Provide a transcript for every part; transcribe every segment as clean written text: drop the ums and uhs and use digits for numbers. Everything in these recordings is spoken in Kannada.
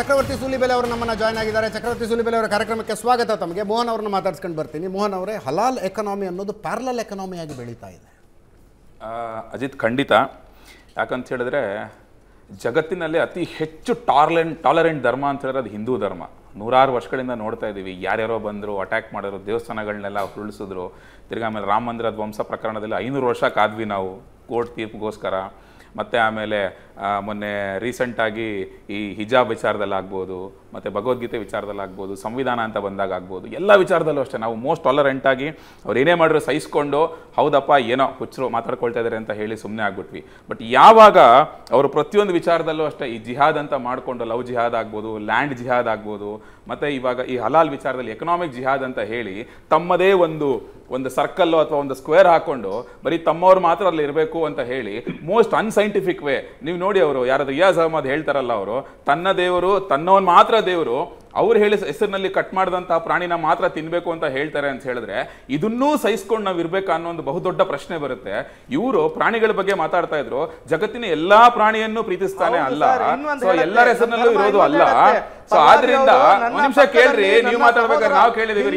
ಚಕ್ರವರ್ತಿ ಸೂಲಿಬೆಲೆ ಅವರು ನಮ್ಮನ್ನ ಜಾಯಿನ್ ಆಗಿದ್ದಾರೆ. ಚಕ್ರವರ್ತಿ ಸೂಲಿಬೆಲೆ ಅವರ ಕಾರ್ಯಕ್ರಮಕ್ಕೆ ಸ್ವಾಗತ. ತಮಗೆ ಮೋಹನ್ ಅವರನ್ನು ಮಾತಾಡ್ಸ್ಕೊಂಡು ಬರ್ತೀನಿ. ಮೋಹನ್ ಅವರೇ, ಹಲಾಲ್ ಎಕಾನಮಿ ಅನ್ನೋದು ಪ್ಯಾರಲಲ್ ಎಕಾನಮಿಯಾಗಿ ಬೆಳೀತಾ ಇದೆ. ಅಜಿತ್, ಖಂಡಿತ. ಯಾಕಂತ ಹೇಳಿದ್ರೆ ಜಗತ್ತಿನಲ್ಲಿ ಅತಿ ಹೆಚ್ಚು ಟಾಲರೆಂಟ್ ಧರ್ಮ ಅಂತ ಹೇಳಿದ್ರೆ ಅದು ಹಿಂದೂ ಧರ್ಮ. ನೂರಾರು ವರ್ಷಗಳಿಂದ ನೋಡ್ತಾ ಇದ್ದೀವಿ, ಯಾರ್ಯಾರೋ ಬಂದರು, ಅಟ್ಯಾಕ್ ಮಾಡಿದ್ರು, ದೇವಸ್ಥಾನಗಳನ್ನೆಲ್ಲ ಉರುಳಿಸಿದ್ರು. ತಿರ್ಗಿ ಆಮೇಲೆ ರಾಮ ಮಂದಿರದ ಧ್ವಂಸ ಪ್ರಕರಣದಲ್ಲಿ 500 ವರ್ಷ ಕಾದ್ವಿ ನಾವು ಕೋರ್ಟ್ ತೀರ್ಪುಗೋಸ್ಕರ. ಮತ್ತು ಆಮೇಲೆ ಮೊನ್ನೆ ರೀಸೆಂಟಾಗಿ ಈ ಹಿಜಾಬ್ ವಿಚಾರದಲ್ಲಾಗ್ಬೋದು, ಮತ್ತು ಭಗವದ್ಗೀತೆ ವಿಚಾರದಲ್ಲಾಗ್ಬೋದು, ಸಂವಿಧಾನ ಅಂತ ಬಂದಾಗ ಆಗ್ಬೋದು, ಎಲ್ಲ ವಿಚಾರದಲ್ಲೂ ಅಷ್ಟೇ ನಾವು ಮೋಸ್ಟ್ ಟಾಲರೆಂಟಾಗಿ ಅವ್ರು ಏನೇ ಮಾಡಿದ್ರು ಸಹಿಸ್ಕೊಂಡು ಹೌದಪ್ಪ ಏನೋ ಹುಚ್ಚರು ಮಾತಾಡ್ಕೊಳ್ತಾ ಇದ್ದಾರೆ ಅಂತ ಹೇಳಿ ಸುಮ್ಮನೆ ಆಗ್ಬಿಟ್ವಿ. ಬಟ್ ಯಾವಾಗ ಅವರು ಪ್ರತಿಯೊಂದು ವಿಚಾರದಲ್ಲೂ ಅಷ್ಟೇ ಈ ಜಿಹಾದ್ ಅಂತ ಮಾಡಿಕೊಂಡು, ಲವ್ ಜಿಹಾದ್ ಆಗ್ಬೋದು, ಲ್ಯಾಂಡ್ ಜಿಹಾದ್ ಆಗ್ಬೋದು, ಮತ್ತು ಇವಾಗ ಈ ಹಲಾಲ್ ವಿಚಾರದಲ್ಲಿ ಎಕನಾಮಿಕ್ ಜಿಹಾದ್ ಅಂತ ಹೇಳಿ ತಮ್ಮದೇ ಒಂದು ಸರ್ಕಲ್ಲು ಅಥವಾ ಒಂದು ಸ್ಕ್ವೇರ್ ಹಾಕ್ಕೊಂಡು ಬರೀ ತಮ್ಮವ್ರು ಮಾತ್ರ ಅಲ್ಲಿ ಇರಬೇಕು ಅಂತ ಹೇಳಿ ಮೋಸ್ಟ್ ಅನ್ಸೈಂಟಿಫಿಕ್ ವೇ. ನೀವು ನೋಡಿ, ಅವರು ಯಾರಾದ್ರೂ ರಿಯಾಜ್ ಅಹಮದ್ ಹೇಳ್ತಾರಲ್ಲ, ಅವರು ತನ್ನ ದೇವರು ತನ್ನವನ್ ಮಾತ್ರ ದೇವರು, ಅವ್ರು ಹೇಳಿ ಹೆಸರಿನಲ್ಲಿ ಕಟ್ ಮಾಡಿದಂತಹ ಪ್ರಾಣಿನ ಮಾತ್ರ ತಿನ್ನಬೇಕು ಅಂತ ಹೇಳ್ತಾರೆ ಅಂತ ಹೇಳಿದ್ರೆ ಇದನ್ನೂ ಸಹಿಸ್ಕೊಂಡು ನಾವು ಇರಬೇಕಾ ಅನ್ನೋ ಒಂದು ಬಹುದೊಡ್ಡ ಪ್ರಶ್ನೆ ಬರುತ್ತೆ. ಇವರು ಪ್ರಾಣಿಗಳ ಬಗ್ಗೆ ಮಾತಾಡ್ತಾ ಇದ್ರು, ಜಗತ್ತಿನ ಎಲ್ಲಾ ಪ್ರಾಣಿಯನ್ನು ಪ್ರೀತಿಸ್ತಾನೆ ಅಲ್ಲ, ಎಲ್ಲರ ಹೆಸರಿನಲ್ಲೂ ಇರೋದು ಅಲ್ಲ. ಸೊ ಆದ್ರಿಂದ ಒಂದ್ ನಿಮಿಷ ಕೇಳ್ರಿ, ನೀವು ಮಾತಾಡ್ಬೇಕಾದ್ರೆ ನಾವು ಕೇಳಿದೀವಿ,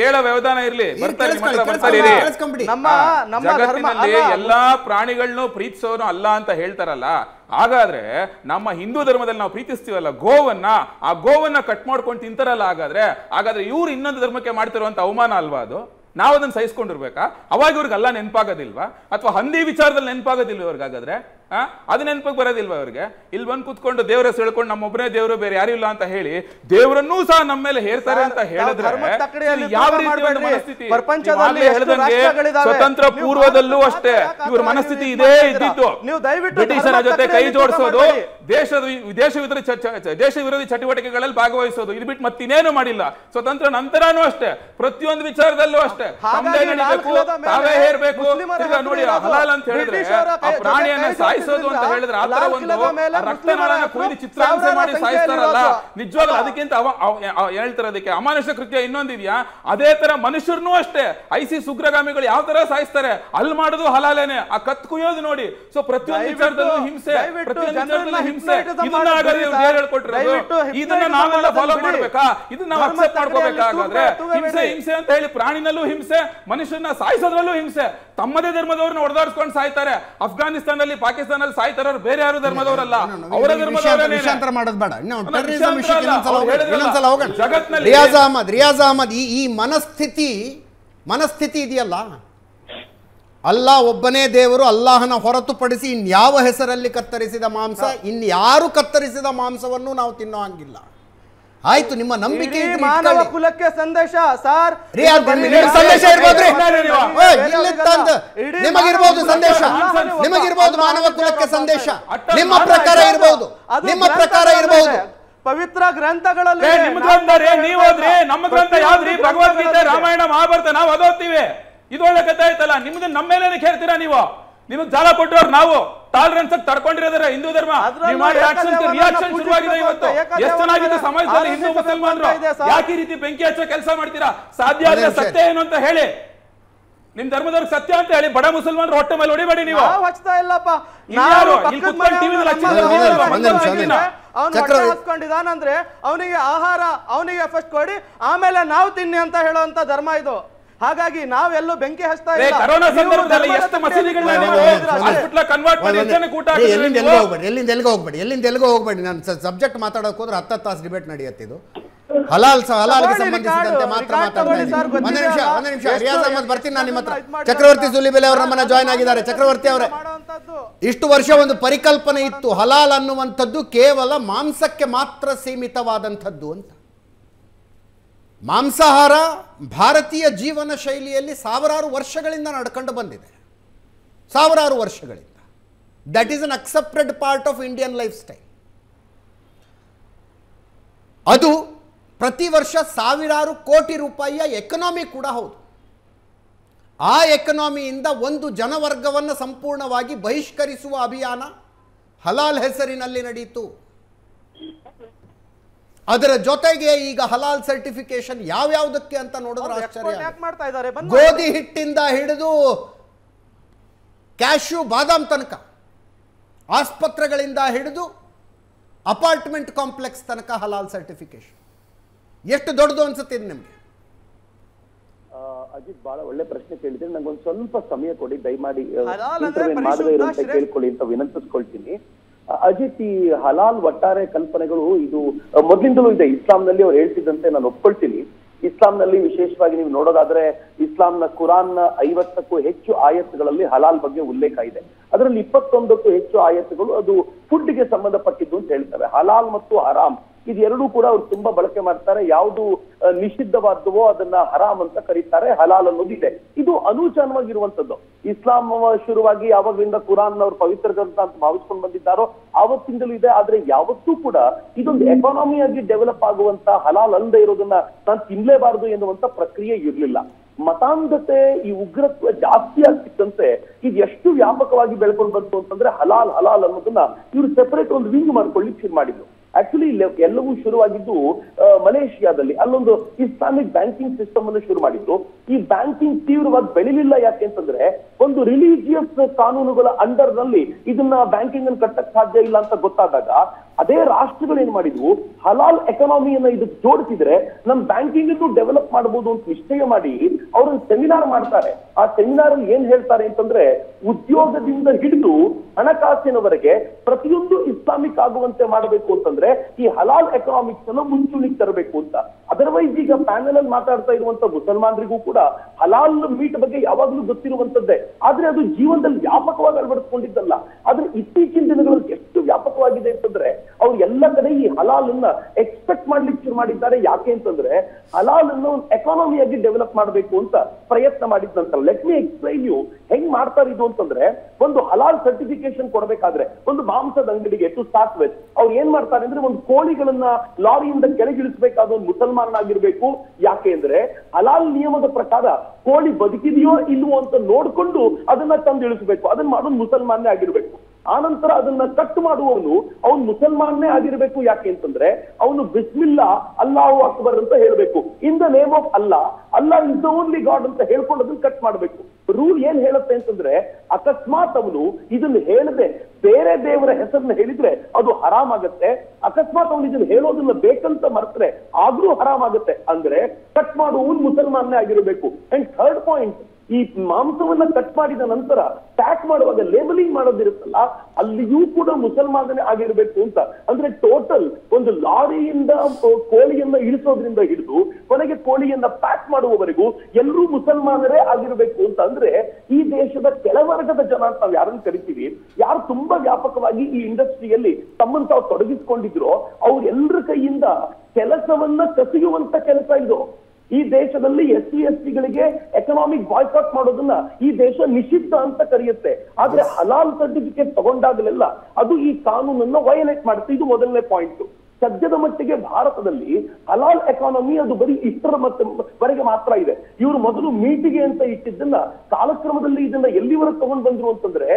ಕೇಳ ವ್ಯವಧಾನ ಇರ್ಲಿ, ಬರ್ತಾರೆ. ಜಗತ್ತಿನಲ್ಲಿ ಎಲ್ಲಾ ಪ್ರಾಣಿಗಳನ್ನೂ ಪ್ರೀತಿಸೋನು ಅಲ್ಲ ಅಂತ ಹೇಳ್ತಾರಲ್ಲ, ಹಾಗಾದ್ರೆ ನಮ್ಮ ಹಿಂದೂ ಧರ್ಮದಲ್ಲಿ ನಾವು ಪ್ರೀತಿಸ್ತೀವಲ್ಲ ಗೋವನ್ನ, ಆ ಗೋವನ್ನ ಕಟ್ ಮಾಡ್ಕೊಂಡು ತಿಂತಾರಲ್ಲ, ಹಾಗಾದ್ರೆ ಇವ್ರು ಇನ್ನೊಂದು ಧರ್ಮಕ್ಕೆ ಮಾಡ್ತಿರುವಂತ ಅವಮಾನ ಅಲ್ವಾ ಅದು? ನಾವು ಅದನ್ನ ಸಹಿಸ್ಕೊಂಡಿರ್ಬೇಕಾ? ಅವಾಗ ಇವ್ರಿಗೆಲ್ಲ ನೆನಪಾಗೋದಿಲ್ವಾ? ಅಥವಾ ಹಂದಿ ವಿಚಾರದಲ್ಲಿ ನೆನಪಾಗೋದಿಲ್ವ ಇವ್ರಿಗೆ? ಹಾಗಾದ್ರೆ ಅದು ನೆನಪಿಗೆ ಬರೋದಿಲ್ವಾ ಇವ್ರಿಗೆ? ಇಲ್ಲಿ ಬಂದು ಕೂತ್ಕೊಂಡು ದೇವ್ರ ಹೆಸರು ಹೇಳ್ಕೊಂಡು ನಮ್ಮೊಬ್ಬನೇ ದೇವರು, ಬೇರೆ ಯಾರು ಇಲ್ಲ ಅಂತ ಹೇಳಿ ದೇವರನ್ನೂ ಸಹ ನಮ್ಮ ಮೇಲೆ ಹೇರ್ತಾರೆ ಅಂತ ಹೇಳಿದ್ರೆ ಯಾವ ರೀತಿ ಮನಸ್ಥಿತಿ? ಸ್ವತಂತ್ರ ಪೂರ್ವದಲ್ಲೂ ಅಷ್ಟೇ ಇವ್ರ ಮನಸ್ಥಿತಿ ಇದೇ ಇದ್ದಿತ್ತು. ಬ್ರಿಟಿಷರ ಜೊತೆ ಕೈ ಜೋಡಿಸೋದು, ದೇಶ ವಿರೋಧಿ ಚಟುವಟಿಕೆಗಳಲ್ಲಿ ಭಾಗವಹಿಸೋದು, ಇದು ಬಿಟ್ಟು ಮತ್ತಿನ್ನೇನು ಮಾಡಿಲ್ಲ. ಸ್ವತಂತ್ರ ನಂತರನೂ ಅಷ್ಟೇ ಪ್ರತಿಯೊಂದು ವಿಚಾರದಲ್ಲೂ ಅಷ್ಟೇ ತಮ್ಮದೇ ನಡಿಬೇಕು, ತಾವೇ ಹೇರ್ಬೇಕು. ನೋಡಿ, ಹಲಾಲ್ ಅಂತ ಹೇಳಿದ್ರೆ ಆ ಪ್ರಾಣಿಯನ್ನ ನಿಜವಾಗ್ಲೂ ಅದಕ್ಕಿಂತ ಹೇಳ್ತಾರದಕ್ಕೆ ಅಮಾನುಷ ಕೃತ್ಯ ಇನ್ನೊಂದಿದ್ಯಾ? ಅದೇ ತರ ಮನುಷ್ಯರನ್ನೂ ಅಷ್ಟೇ ಐಸಿಸ್ ಉಗ್ರಗಾಮಿಗಳು ಯಾವ ತರ ಸಾಯಿಸ್ತಾರೆ, ಅಲ್ಲಿ ಮಾಡೋದು ಹಲಾಲೇನೆ, ಆ ಕತ್ ಕುಯ್ಯೋದು ನೋಡಿ. ಸೊ ಪ್ರತಿಯೊಂದು ವಿಚಾರದಲ್ಲೂ ಹಿಂಸೆ, ಪ್ರತಿಯೊಂದು ಹಿಂಸೆ ಇದನ್ನ ನಾವೆಲ್ಲ ಫಾಲೋ ಮಾಡ್ಬೇಕಾ? ಇದನ್ನ ನಾವು ಅಕ್ಸೆಪ್ಟ್ ಮಾಡ್ಕೋಬೇಕಾದ್ರೆ ಹಿಂಸೆ ಹಿಂಸೆ ಅಂತ ಹೇಳಿ ಪ್ರಾಣಿನಲ್ಲೂ ಹಿಂಸೆ, ಮನುಷ್ಯನ ಸಾಯಿಸೋದ್ರಲ್ಲೂ ಹಿಂಸೆ. ತಮ್ಮದೇ ಧರ್ಮದವ್ರನ್ನ ಹೊಡೆದಾಡ್ಸ್ಕೊಂಡು ಸಾಯ್ತಾರೆ. ಅಫ್ಘಾನಿಸ್ತಾನದಲ್ಲಿ, ಪಾಕಿಸ್ತಾನದಲ್ಲಿ ಸಾಯ್ತಾರವ್ರು ಬೇರೆ ಯಾರು ಧರ್ಮದವರಲ್ಲ, ಅವರ ಧರ್ಮದವರೇ. ಜಗತ್ನಲ್ಲಿ ರಿಯಾಜ್ ಅಹಮದ್ ಈ ಮನಸ್ಥಿತಿ ಇದೆಯಲ್ಲ, ಅಲ್ಲಾ ಒಬ್ಬನೇ ದೇವರು, ಅಲ್ಲಾಹನ ಹೊರತುಪಡಿಸಿ ಇನ್ಯಾವ ಹೆಸರಲ್ಲಿ ಕತ್ತರಿಸಿದ ಮಾಂಸ, ಇನ್ಯಾರು ಕತ್ತರಿಸಿದ ಮಾಂಸವನ್ನು ನಾವು ತಿನ್ನೋ ಹಂಗಿಲ್ಲ. ಆಯ್ತು, ನಿಮ್ಮ ನಂಬಿಕೆ ಮಾನವ ಕುಲಕ್ಕೆ ಸಂದೇಶ ಸರ್. ಸಂದೇಶ ಇರ್ಬೋದ್ರಿ, ನಿಮಗಿರ್ಬೋದು ಸಂದೇಶ, ನಿಮಗಿರ್ಬೋದು ಮಾನವ ಕುಲಕ್ಕೆ ಸಂದೇಶ, ನಿಮ್ಮ ಪ್ರಕಾರ ಇರ್ಬೋದು, ನಿಮ್ಮ ಪ್ರಕಾರ ಇರ್ಬೋದು. ಪವಿತ್ರ ಗ್ರಂಥಗಳಲ್ಲಿ ನಿಮ್ಮ ಗ್ರಂಥ ರೀ, ನೀವು ಓದ್ರಿ. ನಮ್ಮ ಗ್ರಂಥ ಯಾವ್ದ್ರಿ? ಭಗವದ್ಗೀತೆ, ರಾಮಾಯಣ, ಮಹಾಭಾರತ ನಾವು ಓದೋತೀವಿ. ಇದೊಳ್ಳೆ ಕಥೆ ಆಯ್ತಲ್ಲ ನಿಮ್ದು. ನಮ್ಮ ಮೇಲೆ ಹೇಳ್ತೀರಾ ನೀವು, ನಿಮಗ್ ಜಾಲ ಕೊಟ್ಟವ್ರು ನಾವು. ಟಾಲರೆನ್ಸ್ ತಡ್ಕೊಂಡಿರೋದ್ರ ಹಿಂದೂ ಧರ್ಮ ರಿಯಾಕ್ಷನ್ ಶುರುವಾಗಿದೆ ಇವತ್ತು. ಎಷ್ಟು ಚೆನ್ನಾಗಿದೆ ಸಮಾಜದಲ್ಲಿ ಹಿಂದೂ ಮುಸಲ್ಮಾನರು, ಯಾಕೆ ಈ ರೀತಿ ಬೆಂಕಿ ಹಚ್ಚೋ ಕೆಲಸ ಮಾಡ್ತೀರಾ? ಸಾಧ್ಯ ಆದ್ರೆ ಸತ್ಯ ಏನು ಅಂತ ಹೇಳಿ, ನಿಮ್ ಧರ್ಮದವ್ರಿಗೆ ಸತ್ಯ ಅಂತ ಹೇಳಿ. ಬಡ ಮುಸಲ್ಮಾನರು ಹೊಟ್ಟೆ ಮೇಲೆ ಹೊಡಿಬೇಡಿ ನೀವು. ಹಚ್ತಾ ಇಲ್ಲಪ್ಪ, ಹಾಕೊಂಡಿದಾನಂದ್ರೆ ಅವನಿಗೆ ಆಹಾರ, ಅವನಿಗೆ ಫಸ್ಟ್ ಕೊಡಿ, ಆಮೇಲೆ ನಾವು ತಿನ್ನಿ ಅಂತ ಹೇಳುವಂತ ಧರ್ಮ ಇದು. ಹಾಗಾಗಿ ನಾವೆಲ್ಲೂ ಬೆಂಕಿ ಹಚ್ತಾ ಇಲ್ಲ. ಕರೋನಾ ಸಂದರ್ಭದಲ್ಲಿ ಎಷ್ಟು ಮಸೀದಿಗಳನ್ನ ನೀವು ಹಾಸ್ಪಿಟಲ್ ಕನ್ವರ್ಟ್ ಮಾಡಿ ಜನಕ್ಕೆ ಊಟ ಹಾಕಿ. ಎಲ್ಲಿಂದ ಎಲ್ಲಿಗೆ ಹೋಗಬೇಡಿ. ನಾನು ಸಬ್ಜೆಕ್ಟ್ ಮಾತಾಡೋಕೆ ಹೋದ್ರೆ 10 ತಾಸು ಡಿಬೇಟ್ ನಡೆಯುತ್ತೆ. ಇದು ಹಲಾಲ್ಗೆ ಸಂಬಂಧಿಸಿದಂತೆ ಮಾತ್ರ ಮಾತಾಡ್ತೀನಿ. ಒಂದು ನಿಮಿಷ ರಿಯಾಜ್ ಅಹಮದ್, ಬರ್ತೀನಿ ನಾನು ನಿಮ್ಮ ಹತ್ರ. ಚಕ್ರವರ್ತಿ ಸೂಲಿಬೆಲೆ ಅವರು ನಮ್ಮನ್ನ ಜಾಯಿನ್ ಆಗಿದ್ದಾರೆ. ಚಕ್ರವರ್ತಿ ಅವರೇ, ಇಷ್ಟು ವರ್ಷ ಒಂದು ಪರಿಕಲ್ಪನೆ ಇತ್ತು, ಹಲಾಲ್ ಅನ್ನುವಂಥದ್ದು ಕೇವಲ ಮಾಂಸಕ್ಕೆ ಮಾತ್ರ ಸೀಮಿತವಾದಂಥದ್ದು ಅಂತ. ಮಾಂಸಾಹಾರ ಭಾರತೀಯ ಜೀವನ ಶೈಲಿಯಲ್ಲಿ ಸಾವಿರಾರು ವರ್ಷಗಳಿಂದ ನಡ್ಕೊಂಡು ಬಂದಿದೆ, ಸಾವಿರಾರು ವರ್ಷಗಳಿಂದ. That is an accepted part of Indian lifestyle. ಅದು ಪ್ರತಿ ವರ್ಷ ಸಾವಿರಾರು ಕೋಟಿ ರೂಪಾಯಿಯ ಎಕನಾಮಿ ಕೂಡ ಹೌದು. ಆ ಎಕನಾಮಿಯಿಂದ ಒಂದು ಜನವರ್ಗವನ್ನು ಸಂಪೂರ್ಣವಾಗಿ ಬಹಿಷ್ಕರಿಸುವ ಅಭಿಯಾನ ಹಲಾಲ್ ಹೆಸರಿನಲ್ಲಿ ನಡೆಯಿತು. ಅದರ ಜೊತೆಗೆ ಈಗ ಹಲಾಲ್ ಸರ್ಟಿಫಿಕೇಶನ್ ಯಾವ್ಯಾವುದಕ್ಕೆ ಅಂತ ನೋಡಿದ್ರೆ ಆಶ್ಚರ್ಯ. ಗೋಧಿ ಹಿಟ್ಟಿಂದ ಹಿಡಿದು ಕ್ಯಾಶ್ಯೂ, ಬಾದಾಮ್ ತನಕ ಆಸ್ಪತ್ರೆಗಳಿಂದ ಹಿಡಿದು ಅಪಾರ್ಟ್ಮೆಂಟ್ ಕಾಂಪ್ಲೆಕ್ಸ್ ತನಕ ಹಲಾಲ್ ಸರ್ಟಿಫಿಕೇಶನ್ ಎಷ್ಟು ದೊಡ್ಡದು ಅನ್ಸುತ್ತೆ ಇದು ನಿಮಗೆ? ಅಜಿತ್ ಬಹಳ ಒಳ್ಳೆ ಪ್ರಶ್ನೆ ಕೇಳಿದ್ರೆ ನನಗೆ ಒಂದು ಸ್ವಲ್ಪ ಸಮಯ ಕೊಡಿ ದಯಮಾಡಿ ಮಾಡದೇ ಇರುವಂತೆ ಕೇಳಿಕೊಳ್ಳಿ ಅಂತ ವಿನಂತಿಸ್ಕೊಳ್ತೀನಿ. ಅಜಿತ್, ಈ ಹಲಾಲ್ ಒಟ್ಟಾರೆ ಕಲ್ಪನೆಗಳು ಇದು ಮೊದಲಿಂದಲೂ ಇದೆ ಇಸ್ಲಾಂನಲ್ಲಿ. ಅವರು ಹೇಳ್ತಿದ್ದಂತೆ ನಾನು ಒಪ್ಕೊಳ್ತೀನಿ. ಇಸ್ಲಾಂನಲ್ಲಿ ವಿಶೇಷವಾಗಿ ನೀವು ನೋಡೋದಾದ್ರೆ ಇಸ್ಲಾಂನ ಕುರಾನ್ನ 50ಕ್ಕೂ ಹೆಚ್ಚು ಆಯತ್ಗಳಲ್ಲಿ ಹಲಾಲ್ ಬಗ್ಗೆ ಉಲ್ಲೇಖ ಇದೆ. ಅದರಲ್ಲಿ 21ಕ್ಕೂ ಹೆಚ್ಚು ಆಯತ್ಗಳು ಅದು ಫುಡ್ಗೆ ಸಂಬಂಧಪಟ್ಟಿದ್ದು ಅಂತ ಹೇಳ್ತಾರೆ. ಹಲಾಲ್ ಮತ್ತು ಹರಾಮ್ ಇದೆರಡೂ ಕೂಡ ಅವ್ರು ತುಂಬಾ ಬಳಕೆ ಮಾಡ್ತಾರೆ. ಯಾವುದು ನಿಷಿದ್ಧವಾದವೋ ಅದನ್ನ ಹರಾಮ್ ಅಂತ ಕರೀತಾರೆ. ಹಲಾಲ್ ಅನ್ನೋದು ಇದೆ, ಇದು ಅನುಚಾನವಾಗಿರುವಂತದ್ದು. ಇಸ್ಲಾಂ ಶುರುವಾಗಿ ಯಾವಾಗಲಿಂದ ಕುರಾನ್ ಅವ್ರು ಪವಿತ್ರ ಗ್ರಂಥ ಅಂತ ಭಾವಿಸ್ಕೊಂಡು ಬಂದಿದ್ದಾರೋ ಆವತ್ತಿಂದಲೂ ಇದೆ. ಆದ್ರೆ ಯಾವತ್ತೂ ಕೂಡ ಇದೊಂದು ಎಕಾನಮಿಯಾಗಿ ಡೆವಲಪ್ ಆಗುವಂತ ಹಲಾಲ್ ಅಲ್ಲದೆ ಇರೋದನ್ನ ನಾನು ತಿನ್ಲೇಬಾರದು ಎನ್ನುವಂತ ಪ್ರಕ್ರಿಯೆ ಇರಲಿಲ್ಲ. ಮತಾಂಧತೆ, ಈ ಉಗ್ರತ್ವ ಜಾಸ್ತಿ ಆಗ್ತಿತ್ತಂತೆ ಇದು ಎಷ್ಟು ವ್ಯಾಪಕವಾಗಿ ಬೆಳ್ಕೊಂಡು ಬಂತು ಅಂತಂದ್ರೆ ಹಲಾಲ್ ಹಲಾಲ್ ಅನ್ನೋದನ್ನ ಇವ್ರು ಸೆಪರೇಟ್ ಒಂದು ವಿಂಗ್ ಮಾಡ್ಕೊಳ್ಳಿಕ್ ಶುರು ಮಾಡಿದ್ರು. ಆಕ್ಚುಲಿ ಎಲ್ಲವೂ ಶುರುವಾಗಿದ್ದು ಮಲೇಷಿಯಾದಲ್ಲಿ, ಅಲ್ಲೊಂದು ಇಸ್ಲಾಮಿಕ್ ಬ್ಯಾಂಕಿಂಗ್ ಸಿಸ್ಟಮ್ ಅನ್ನು ಶುರು ಮಾಡಿದ್ರು. ಈ ಬ್ಯಾಂಕಿಂಗ್ ತೀವ್ರವಾಗಿ ಬೆಳಿಲಿಲ್ಲ ಯಾಕೆಂತಂದ್ರೆ ಒಂದು ರಿಲಿಜಿಯಸ್ ಕಾನೂನುಗಳ ಅಂಡರ್ ನಲ್ಲಿ ಇದನ್ನ ಬ್ಯಾಂಕಿಂಗ್ ಅನ್ನು ಕಟ್ಟಕ್ ಸಾಧ್ಯ ಇಲ್ಲ ಅಂತ ಗೊತ್ತಾದಾಗ ಅದೇ ರಾಷ್ಟ್ರಗಳು ಏನ್ ಮಾಡಿದ್ವು, ಹಲಾಲ್ ಎಕಾನಮಿಯನ್ನ ಇದಕ್ಕೆ ಜೋಡಿಸಿದ್ರೆ ನಮ್ ಬ್ಯಾಂಕಿಂಗ್ ಅನ್ನು ಡೆವಲಪ್ ಮಾಡಬಹುದು ಅಂತ ನಿಶ್ಚಯ ಮಾಡಿ ಅವ್ರನ್ನ ಸೆಮಿನಾರ್ ಮಾಡ್ತಾರೆ. ಆ ಸೆಮಿನಾರ್ ಅಲ್ಲಿ ಏನ್ ಹೇಳ್ತಾರೆ ಅಂತಂದ್ರೆ ಉದ್ಯೋಗದಿಂದ ಹಿಡಿದು ಹಣಕಾಸಿನವರೆಗೆ ಪ್ರತಿಯೊಂದು ಇಸ್ಲಾಮಿಕ್ ಆಗುವಂತೆ ಮಾಡಬೇಕು ಅಂತಂದ್ರೆ ಈ ಹಲಾಲ್ ಎಕನಾಮಿಕ್ಸ್ ಅನ್ನು ಮುಂಚೂಣಿಗೆ ತರಬೇಕು ಅಂತ. ಅದರ್ವೈಸ್ ಈಗ ಪ್ಯಾನೆಲ್ ಅಲ್ಲಿ ಮಾತಾಡ್ತಾ ಇರುವಂತ ಮುಸಲ್ಮಾನರಿಗೂ ಕೂಡ ಹಲಾಲ್ ಮೀಟ್ ಬಗ್ಗೆ ಯಾವಾಗ್ಲೂ ಗೊತ್ತಿರುವಂತದ್ದೇ, ಆದ್ರೆ ಅದು ಜೀವನದಲ್ಲಿ ವ್ಯಾಪಕವಾಗಿ ಅಳವಡಿಸ್ಕೊಂಡಿದ್ದಲ್ಲ. ಆದ್ರೆ ಇತ್ತೀಚಿನ ದಿನಗಳಲ್ಲಿ ಎಷ್ಟು ವ್ಯಾಪಕವಾಗಿದೆ ಅಂತಂದ್ರೆ ಅವ್ರು ಎಲ್ಲ ಕಡೆ ಈ ಹಲಾಲ್ ಅನ್ನ ಎಕ್ಸ್ಪೆಕ್ಟ್ ಮಾಡ್ಲಿಕ್ಕೆ ಶುರು ಮಾಡಿದ್ದಾರೆ. ಯಾಕೆ ಅಂತಂದ್ರೆ ಹಲಾಲ್ ಅನ್ನ ಒಂದು ಎಕಾನಮಿಯಾಗಿ ಡೆವಲಪ್ ಮಾಡಬೇಕು ಅಂತ ಪ್ರಯತ್ನ ಮಾಡಿದ್ದಂತಲ್ಲ. ಲೆಟ್ ಮಿ ಎಕ್ಸ್ಪ್ಲೈನ್ ಯು ಹೆಂಗ್ ಮಾಡ್ತಾರೆ ಇದು ಅಂತಂದ್ರೆ, ಒಂದು ಹಲಾಲ್ ಸರ್ಟಿಫಿಕೇಶನ್ ಕೊಡಬೇಕಾದ್ರೆ ಒಂದು ಮಾಂಸದ ಅಂಗಡಿಗೆ ಟು ಸ್ಟಾರ್ಟ್ ವಿತ್ ಅವ್ರು ಏನ್ ಮಾಡ್ತಾರೆ ಅಂದ್ರೆ ಒಂದು ಕೋಳಿಗಳನ್ನ ಲಾರಿಯಿಂದ ಕೆಳಗಿಳಿಸಬೇಕಾದ ಒಂದು ಮುಸಲ್ಮಾನನಾಗಿರ್ಬೇಕು. ಯಾಕೆ ಅಂದ್ರೆ ಹಲಾಲ್ ನಿಯಮದ ಪ್ರಕಾರ ಕೋಳಿ ಬದುಕಿದೆಯೋ ಇಲ್ವೋ ಅಂತ ನೋಡ್ಕೊಂಡು ಅದನ್ನ ತಂದು ಇಳಿಸಬೇಕು. ಅದನ್ನ ಮಾಡೋದು ಮುಸಲ್ಮಾನೇ ಆಗಿರ್ಬೇಕು. ಆನಂತರ ಅದನ್ನ ಕಟ್ ಮಾಡುವವನು ಅವನು ಮುಸಲ್ಮಾನೇ ಆಗಿರ್ಬೇಕು. ಯಾಕೆ ಅಂತಂದ್ರೆ ಅವನು ಬಿಸ್ಮಿಲ್ಲಾ ಅಲ್ಲಾಹು ಅಕ್ಬರ್ ಅಂತ ಹೇಳ್ಬೇಕು. ಇನ್ ದ ನೇಮ್ ಆಫ್ ಅಲ್ಲಾ, ಅಲ್ಲಾ ಇಸ್ ದ ಓನ್ಲಿ ಗಾಡ್ ಅಂತ ಹೇಳ್ಕೊಂಡು ಅದನ್ನ ಕಟ್ ಮಾಡಬೇಕು. ರೂಲ್ ಏನ್ ಹೇಳುತ್ತೆ ಅಂತಂದ್ರೆ ಅಕಸ್ಮಾತ್ ಅವನು ಇದನ್ನ ಹೇಳದೆ ಬೇರೆ ದೇವರ ಹೆಸರನ್ನ ಹೇಳಿದ್ರೆ ಅದು ಹರಾಮ್ ಆಗತ್ತೆ. ಅಕಸ್ಮಾತ್ ಅವನು ಇದನ್ನ ಹೇಳೋದನ್ನ ಬೇಕಂತ ಮರೆತ್ರೆ ಆದ್ರೂ ಹರಾಮ್ ಆಗತ್ತೆ. ಅಂದ್ರೆ ಕಟ್ ಮಾಡುವವನು ಮುಸಲ್ಮಾನೇ ಆಗಿರ್ಬೇಕು. ಅಂಡ್ ಥರ್ಡ್ ಪಾಯಿಂಟ್, ಈ ಮಾಂಸವನ್ನ ಕಟ್ ಮಾಡಿದ ನಂತರ ಪ್ಯಾಕ್ ಮಾಡುವಾಗ ಲೇಬಲಿಂಗ್ ಮಾಡೋದಿರುತ್ತಲ್ಲ, ಅಲ್ಲಿಯೂ ಕೂಡ ಮುಸಲ್ಮಾನನೇ ಆಗಿರ್ಬೇಕು ಅಂತ. ಅಂದ್ರೆ ಟೋಟಲ್ ಒಂದು ಲಾರಿಯಿಂದ ಕೋಳಿಯನ್ನ ಇಳಿಸೋದ್ರಿಂದ ಹಿಡಿದು ಕೊನೆಗೆ ಕೋಳಿಯನ್ನ ಪ್ಯಾಕ್ ಮಾಡುವವರೆಗೂ ಎಲ್ಲರೂ ಮುಸಲ್ಮಾನರೇ ಆಗಿರ್ಬೇಕು ಅಂತ. ಅಂದ್ರೆ ಈ ದೇಶದ ಕೆಳವರ್ಗದ ಜನ ಅಂತ ನಾವು ಯಾರನ್ನು ಕರಿತೀವಿ, ಯಾರು ತುಂಬಾ ವ್ಯಾಪಕವಾಗಿ ಈ ಇಂಡಸ್ಟ್ರಿಯಲ್ಲಿ ತಮ್ಮನ್ನು ತಾವು ತೊಡಗಿಸ್ಕೊಂಡಿದ್ರು, ಅವ್ರೆಲ್ಲರ ಕೈಯಿಂದ ಕೆಲಸವನ್ನ ಕಸಿಯುವಂತ ಕೆಲಸ ಇದು. ಈ ದೇಶದಲ್ಲಿ SC ST ಗಳಿಗೆ ಎಕನಾಮಿಕ್ ಬಾಯ್ಕಾಟ್ ಮಾಡೋದನ್ನ ಈ ದೇಶ ನಿಷಿದ್ಧ ಅಂತ ಕರೆಯುತ್ತೆ. ಆದ್ರೆ ಹಲಾಲ್ ಸರ್ಟಿಫಿಕೇಟ್ ತಗೊಂಡಾಗಲೆಲ್ಲ ಅದು ಈ ಕಾನೂನನ್ನ ವಯೋಲೇಟ್ ಮಾಡುತ್ತೆ. ಇದು ಮೊದಲನೇ ಪಾಯಿಂಟ್. ಸದ್ಯದ ಮಟ್ಟಿಗೆ ಭಾರತದಲ್ಲಿ ಹಲಾಲ್ ಎಕಾನಮಿ ಅದು ಬರೀ ಇಷ್ಟರ ಮಟ್ಟವರೆಗೆ ಮಾತ್ರ ಇದೆ. ಇವರು ಮೊದಲು ಮೀಟಿಗೆ ಅಂತ ಇಟ್ಟಿದ್ದನ್ನ ಕಾಲಕ್ರಮದಲ್ಲಿ ಇದನ್ನ ಎಲ್ಲಿವರೆಗೆ ತಗೊಂಡ್ ಬಂದ್ರು ಅಂತಂದ್ರೆ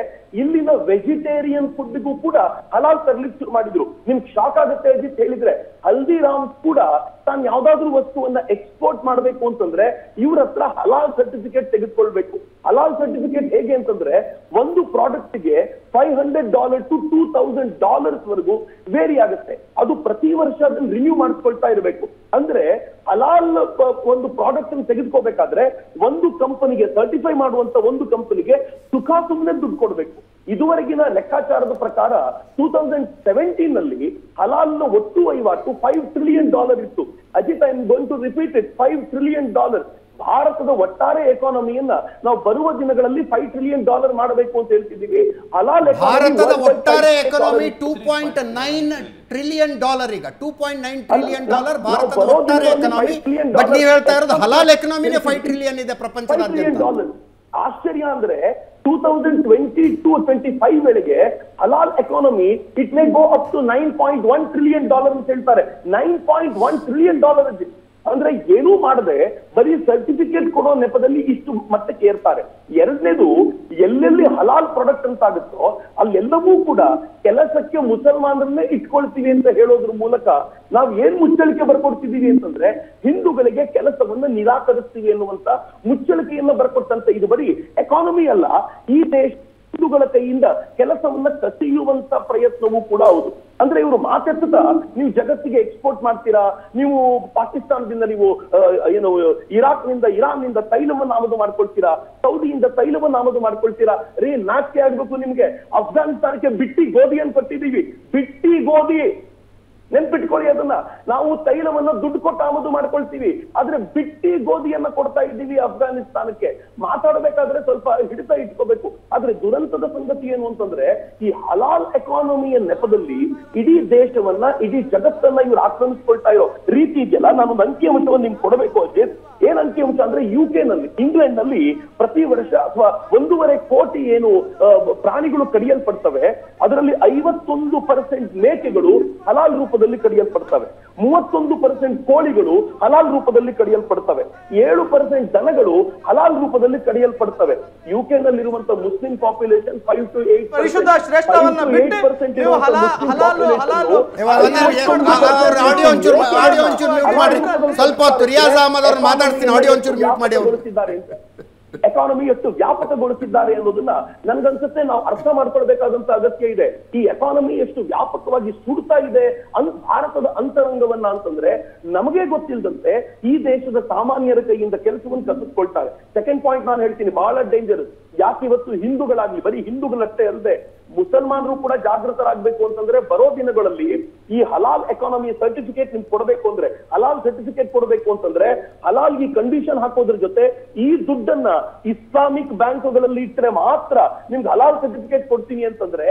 ಇಲ್ಲಿನ ವೆಜಿಟೇರಿಯನ್ ಫುಡ್ಗೂ ಕೂಡ ಹಲಾಲ್ ತರ್ಲಿಕ್ಕೆ ಶುರು ಮಾಡಿದ್ರು. ನಿಮ್ಗೆ ಶಾಕ್ ಆಗುತ್ತೆ ಅಂತ ಹೇಳಿದ್ರೆ, ಹಲ್ದಿರಾಮ್ಸ್ ಕೂಡ ತಾನು ಯಾವ್ದಾದ್ರು ವಸ್ತುವನ್ನ ಎಕ್ಸ್ಪೋರ್ಟ್ ಮಾಡಬೇಕು ಅಂತಂದ್ರೆ ಇವ್ರ ಹತ್ರ ಹಲಾಲ್ ಸರ್ಟಿಫಿಕೇಟ್ ತೆಗೆದುಕೊಳ್ಬೇಕು. ಹಲಾಲ್ ಸರ್ಟಿಫಿಕೇಟ್ ಹೇಗೆ ಅಂತಂದ್ರೆ ಒಂದು ಪ್ರಾಡಕ್ಟ್ ಗೆ $500 ಟು $2,000 ವರೆಗೂ ವೇರಿ ಆಗುತ್ತೆ. ಅದು ಪ್ರತಿ ವರ್ಷ ಅದನ್ನ ರಿನ್ಯೂ ಮಾಡಿಸ್ಕೊಳ್ತಾ ಇರಬೇಕು. ಅಂದ್ರೆ ಹಲಾಲ್ ಒಂದು ಪ್ರಾಡಕ್ಟ್ ಅನ್ನು ತೆಗೆದುಕೋಬೇಕಾದ್ರೆ ಒಂದು ಕಂಪನಿಗೆ ಸರ್ಟಿಫೈ ಮಾಡುವಂತ ಒಂದು ಕಂಪನಿಗೆ ಸುಖ ಸುಮ್ಮನೆ ದುಡ್ಡು ಕೊಡಬೇಕು. ಇದುವರೆಗಿನ ಲೆಕ್ಕಾಚಾರದ ಪ್ರಕಾರ 2017 ನಲ್ಲಿ ಹಲಾಲ್ ನ ಒಟ್ಟು ವಹಿವಾಟು $5 trillion ಇತ್ತು. Ajit, I am going to repeat it, $5 trillion. ಭಾರತದ ಒಟ್ಟಾರೆ ಎಕಾನಮಿಯನ್ನ ನಾವು ಬರುವ ದಿನಗಳಲ್ಲಿ $5 trillion ಮಾಡಬೇಕು ಅಂತ ಹೇಳ್ತಿದ್ದೀವಿ. ಹಲಾಲ್ ಭಾರತದ ಒಟ್ಟಾರೆ ಎಕಾನಮಿ $2.9 trillion ಈಗ $2.9 trillion ಭಾರತದ ಒಟ್ಟಾರೆ ಎಕಾನಮಿ. ಬಟ್ ನೀವು ಹೇಳ್ತಾ ಇರೋದು ಹಲಾಲ್ ಎಕಾನಮಿನೇ $5 trillion ಇದೆ ಪ್ರಪಂಚದಾದ್ಯಂತ. ಆಶ್ಚರ್ಯ ಅಂದ್ರೆ 2020 to 2025 ವೇಳೆಗೆ ಹಲಾಲ್ economy it may go up to $9.1 trillion ಅಂತ ಹೇಳ್ತಾರೆ. $9.1 trillion ಅಂದ್ರೆ ಏನೂ ಮಾಡದೆ ಬರೀ ಸರ್ಟಿಫಿಕೇಟ್ ಕೊಡೋ ನೆಪದಲ್ಲಿ ಇಷ್ಟು ಮಟ್ಟಕ್ಕೆ ಏರ್ತಾರೆ. ಎರಡನೇದು, ಎಲ್ಲೆಲ್ಲಿ ಹಲಾಲ್ ಪ್ರಾಡಕ್ಟ್ ಅಂತ ಆಗುತ್ತೋ ಅಲ್ಲೆಲ್ಲವೂ ಕೂಡ ಕೆಲಸಕ್ಕೆ ಮುಸಲ್ಮಾನರನ್ನೇ ಇಟ್ಕೊಳ್ತೀವಿ ಅಂತ ಹೇಳೋದ್ರ ಮೂಲಕ ನಾವು ಏನ್ ಮುಚ್ಚಳಿಕೆ ಬರ್ಕೊಡ್ತಿದ್ದೀವಿ ಅಂತಂದ್ರೆ ಹಿಂದೂಗಳಿಗೆ ಕೆಲಸವನ್ನ ನಿರಾಕರಿಸ್ತೀವಿ ಎನ್ನುವಂತ ಮುಚ್ಚಳಿಕೆಯನ್ನ ಬರ್ಕೊಟ್ಟಂತೆ. ಇದು ಬರೀ ಎಕಾನಮಿ ಅಲ್ಲ, ಈ ದೇಶ ಹಿಂದೂಗಳ ಕೈಯಿಂದ ಕೆಲಸವನ್ನ ಕಸಿಯುವಂತ ಪ್ರಯತ್ನವೂ ಕೂಡ ಹೌದು. ಅಂದ್ರೆ ಇವರು ಮಾತಾಡ್ತಾ ನೀವು ಜಗತ್ತಿಗೆ ಎಕ್ಸ್ಪೋರ್ಟ್ ಮಾಡ್ತೀರಾ, ನೀವು ಪಾಕಿಸ್ತಾನದಿಂದ ನೀವು ಏನು ಇರಾಕ್ನಿಂದ ಇರಾನ್ನಿಂದ ತೈಲವನ್ನು ಆಮದು ಮಾಡ್ಕೊಳ್ತೀರಾ, ಸೌದಿಯಿಂದ ತೈಲವನ್ನು ಆಮದು ಮಾಡ್ಕೊಳ್ತೀರಾ. ರೀ ನಾಚಿಕೆ ಆಗ್ಬೇಕು ನಿಮ್ಗೆ. ಅಫ್ಘಾನಿಸ್ತಾನಕ್ಕೆ ಬಿಟ್ಟಿ ಗೋಧಿಯನ್ನು ಕೊಟ್ಟಿದ್ದೀವಿ, ಬಿಟ್ಟಿ ಗೋಧಿ ನೆನ್ಪಿಟ್ಕೊಳ್ಳಿ. ಅದನ್ನ ನಾವು ತೈಲವನ್ನು ದುಡ್ಡು ಕೊಟ್ಟು ಆಮದು ಮಾಡ್ಕೊಳ್ತೀವಿ, ಆದ್ರೆ ಬಿಟ್ಟಿ ಗೋಧಿಯನ್ನ ಕೊಡ್ತಾ ಇದ್ದೀವಿ ಅಫ್ಘಾನಿಸ್ತಾನಕ್ಕೆ. ಮಾತಾಡಬೇಕಾದ್ರೆ ಸ್ವಲ್ಪ ಹಿಡಿತ ಇಟ್ಕೋಬೇಕು. ಆದ್ರೆ ದುರಂತದ ಸಂಗತಿ ಏನು ಅಂತಂದ್ರೆ ಈ ಹಲಾಲ್ ಎಕಾನಮಿಯ ನೆಪದಲ್ಲಿ ಇಡೀ ದೇಶವನ್ನ ಇಡೀ ಜಗತ್ತನ್ನ ಇವ್ರು ಆಕ್ರಮಿಸ್ಕೊಳ್ತಾ ಇರೋ ರೀತಿ ಇದೆಯಲ್ಲ. ನಾನು ಒಂದು ಅಂಕಿಅಂಶವನ್ನು ನಿಮ್ಗೆ ಕೊಡಬೇಕು ಅಜಿತ್. ಏನ್ ಅಂಕಿಅಂಶ ಅಂದ್ರೆ ಯುಕೆ ನಲ್ಲಿ, ಇಂಗ್ಲೆಂಡ್ ನಲ್ಲಿ ಪ್ರತಿ ವರ್ಷ ಅಥವಾ 1.25 ಕೋಟಿ ಏನು ಪ್ರಾಣಿಗಳು ಕಡಿಯಲ್ಪಡ್ತವೆ, ಅದರಲ್ಲಿ 51% ಮೇಕೆಗಳು ಹಲಾಲ್ ರೂಪದಲ್ಲಿ ಕಡಿಯಲ್ಪಡ್ತವೆ, 31% ಕೋಳಿಗಳು ಹಲಾಲ್ ರೂಪದಲ್ಲಿ ಕಡಿಯಲ್ಪಡ್ತವೆ, 7% ದನಗಳು ಹಲಾಲ್ ರೂಪದಲ್ಲಿ ಕಡಿಯಲ್ಪಡ್ತವೆ. ಯುಕೆ ನಲ್ಲಿರುವಂತಹ ಮುಸ್ಲಿಂ ಪಾಪ್ಯುಲೇಷನ್ 5 to 8%. ಎಕಾನಮಿ ಎಷ್ಟು ವ್ಯಾಪಕಗೊಳಿಸಿದ್ದಾರೆ ಅನ್ನೋದನ್ನ ನನ್ಗನ್ಸುತ್ತೆ ನಾವು ಅರ್ಥ ಮಾಡ್ಕೊಳ್ಬೇಕಾದಂತ ಅಗತ್ಯ ಇದೆ. ಈ ಎಕಾನಮಿ ಎಷ್ಟು ವ್ಯಾಪಕವಾಗಿ ಸುಡ್ತಾ ಇದೆ ಭಾರತದ ಅಂತರಂಗವನ್ನ ಅಂತಂದ್ರೆ ನಮಗೆ ಗೊತ್ತಿಲ್ಲದಂತೆ ಈ ದೇಶದ ಸಾಮಾನ್ಯರ ಕೈಯಿಂದ ಕೆಲಸವನ್ನು ಕಸಿದುಕೊಳ್ತಾರೆ. ಸೆಕೆಂಡ್ ಪಾಯಿಂಟ್ ನಾನು ಹೇಳ್ತೀನಿ, ಬಹಳ ಡೇಂಜರಸ್. ಯಾಕೆ ಇವತ್ತು ಹಿಂದೂಗಳಾಗ್ಲಿ, ಬರೀ ಹಿಂದೂಗಳಷ್ಟೇ ಅಲ್ಲದೆ ಮುಸಲ್ಮಾನರು ಕೂಡ ಜಾಗೃತರಾಗಬೇಕು. ಅಂತಂದ್ರೆ ಬರೋ ದಿನಗಳಲ್ಲಿ ಈ ಹಲಾಲ್ ಎಕಾನಮಿಯ ಸರ್ಟಿಫಿಕೇಟ್ ನಿಮ್ಗೆ ಕೊಡಬೇಕು ಅಂದ್ರೆ, ಹಲಾಲ್ ಸರ್ಟಿಫಿಕೇಟ್ ಕೊಡಬೇಕು ಅಂತಂದ್ರೆ ಹಲಾಲ್ ಈ ಕಂಡೀಷನ್ ಹಾಕೋದ್ರ ಜೊತೆ ಈ ದುಡ್ಡನ್ನ ಇಸ್ಲಾಮಿಕ್ ಬ್ಯಾಂಕುಗಳಲ್ಲಿ ಇಟ್ಟರೆ ಮಾತ್ರ ನಿಮ್ಗೆ ಹಲಾಲ್ ಸರ್ಟಿಫಿಕೇಟ್ ಕೊಡ್ತೀನಿ ಅಂತಂದ್ರೆ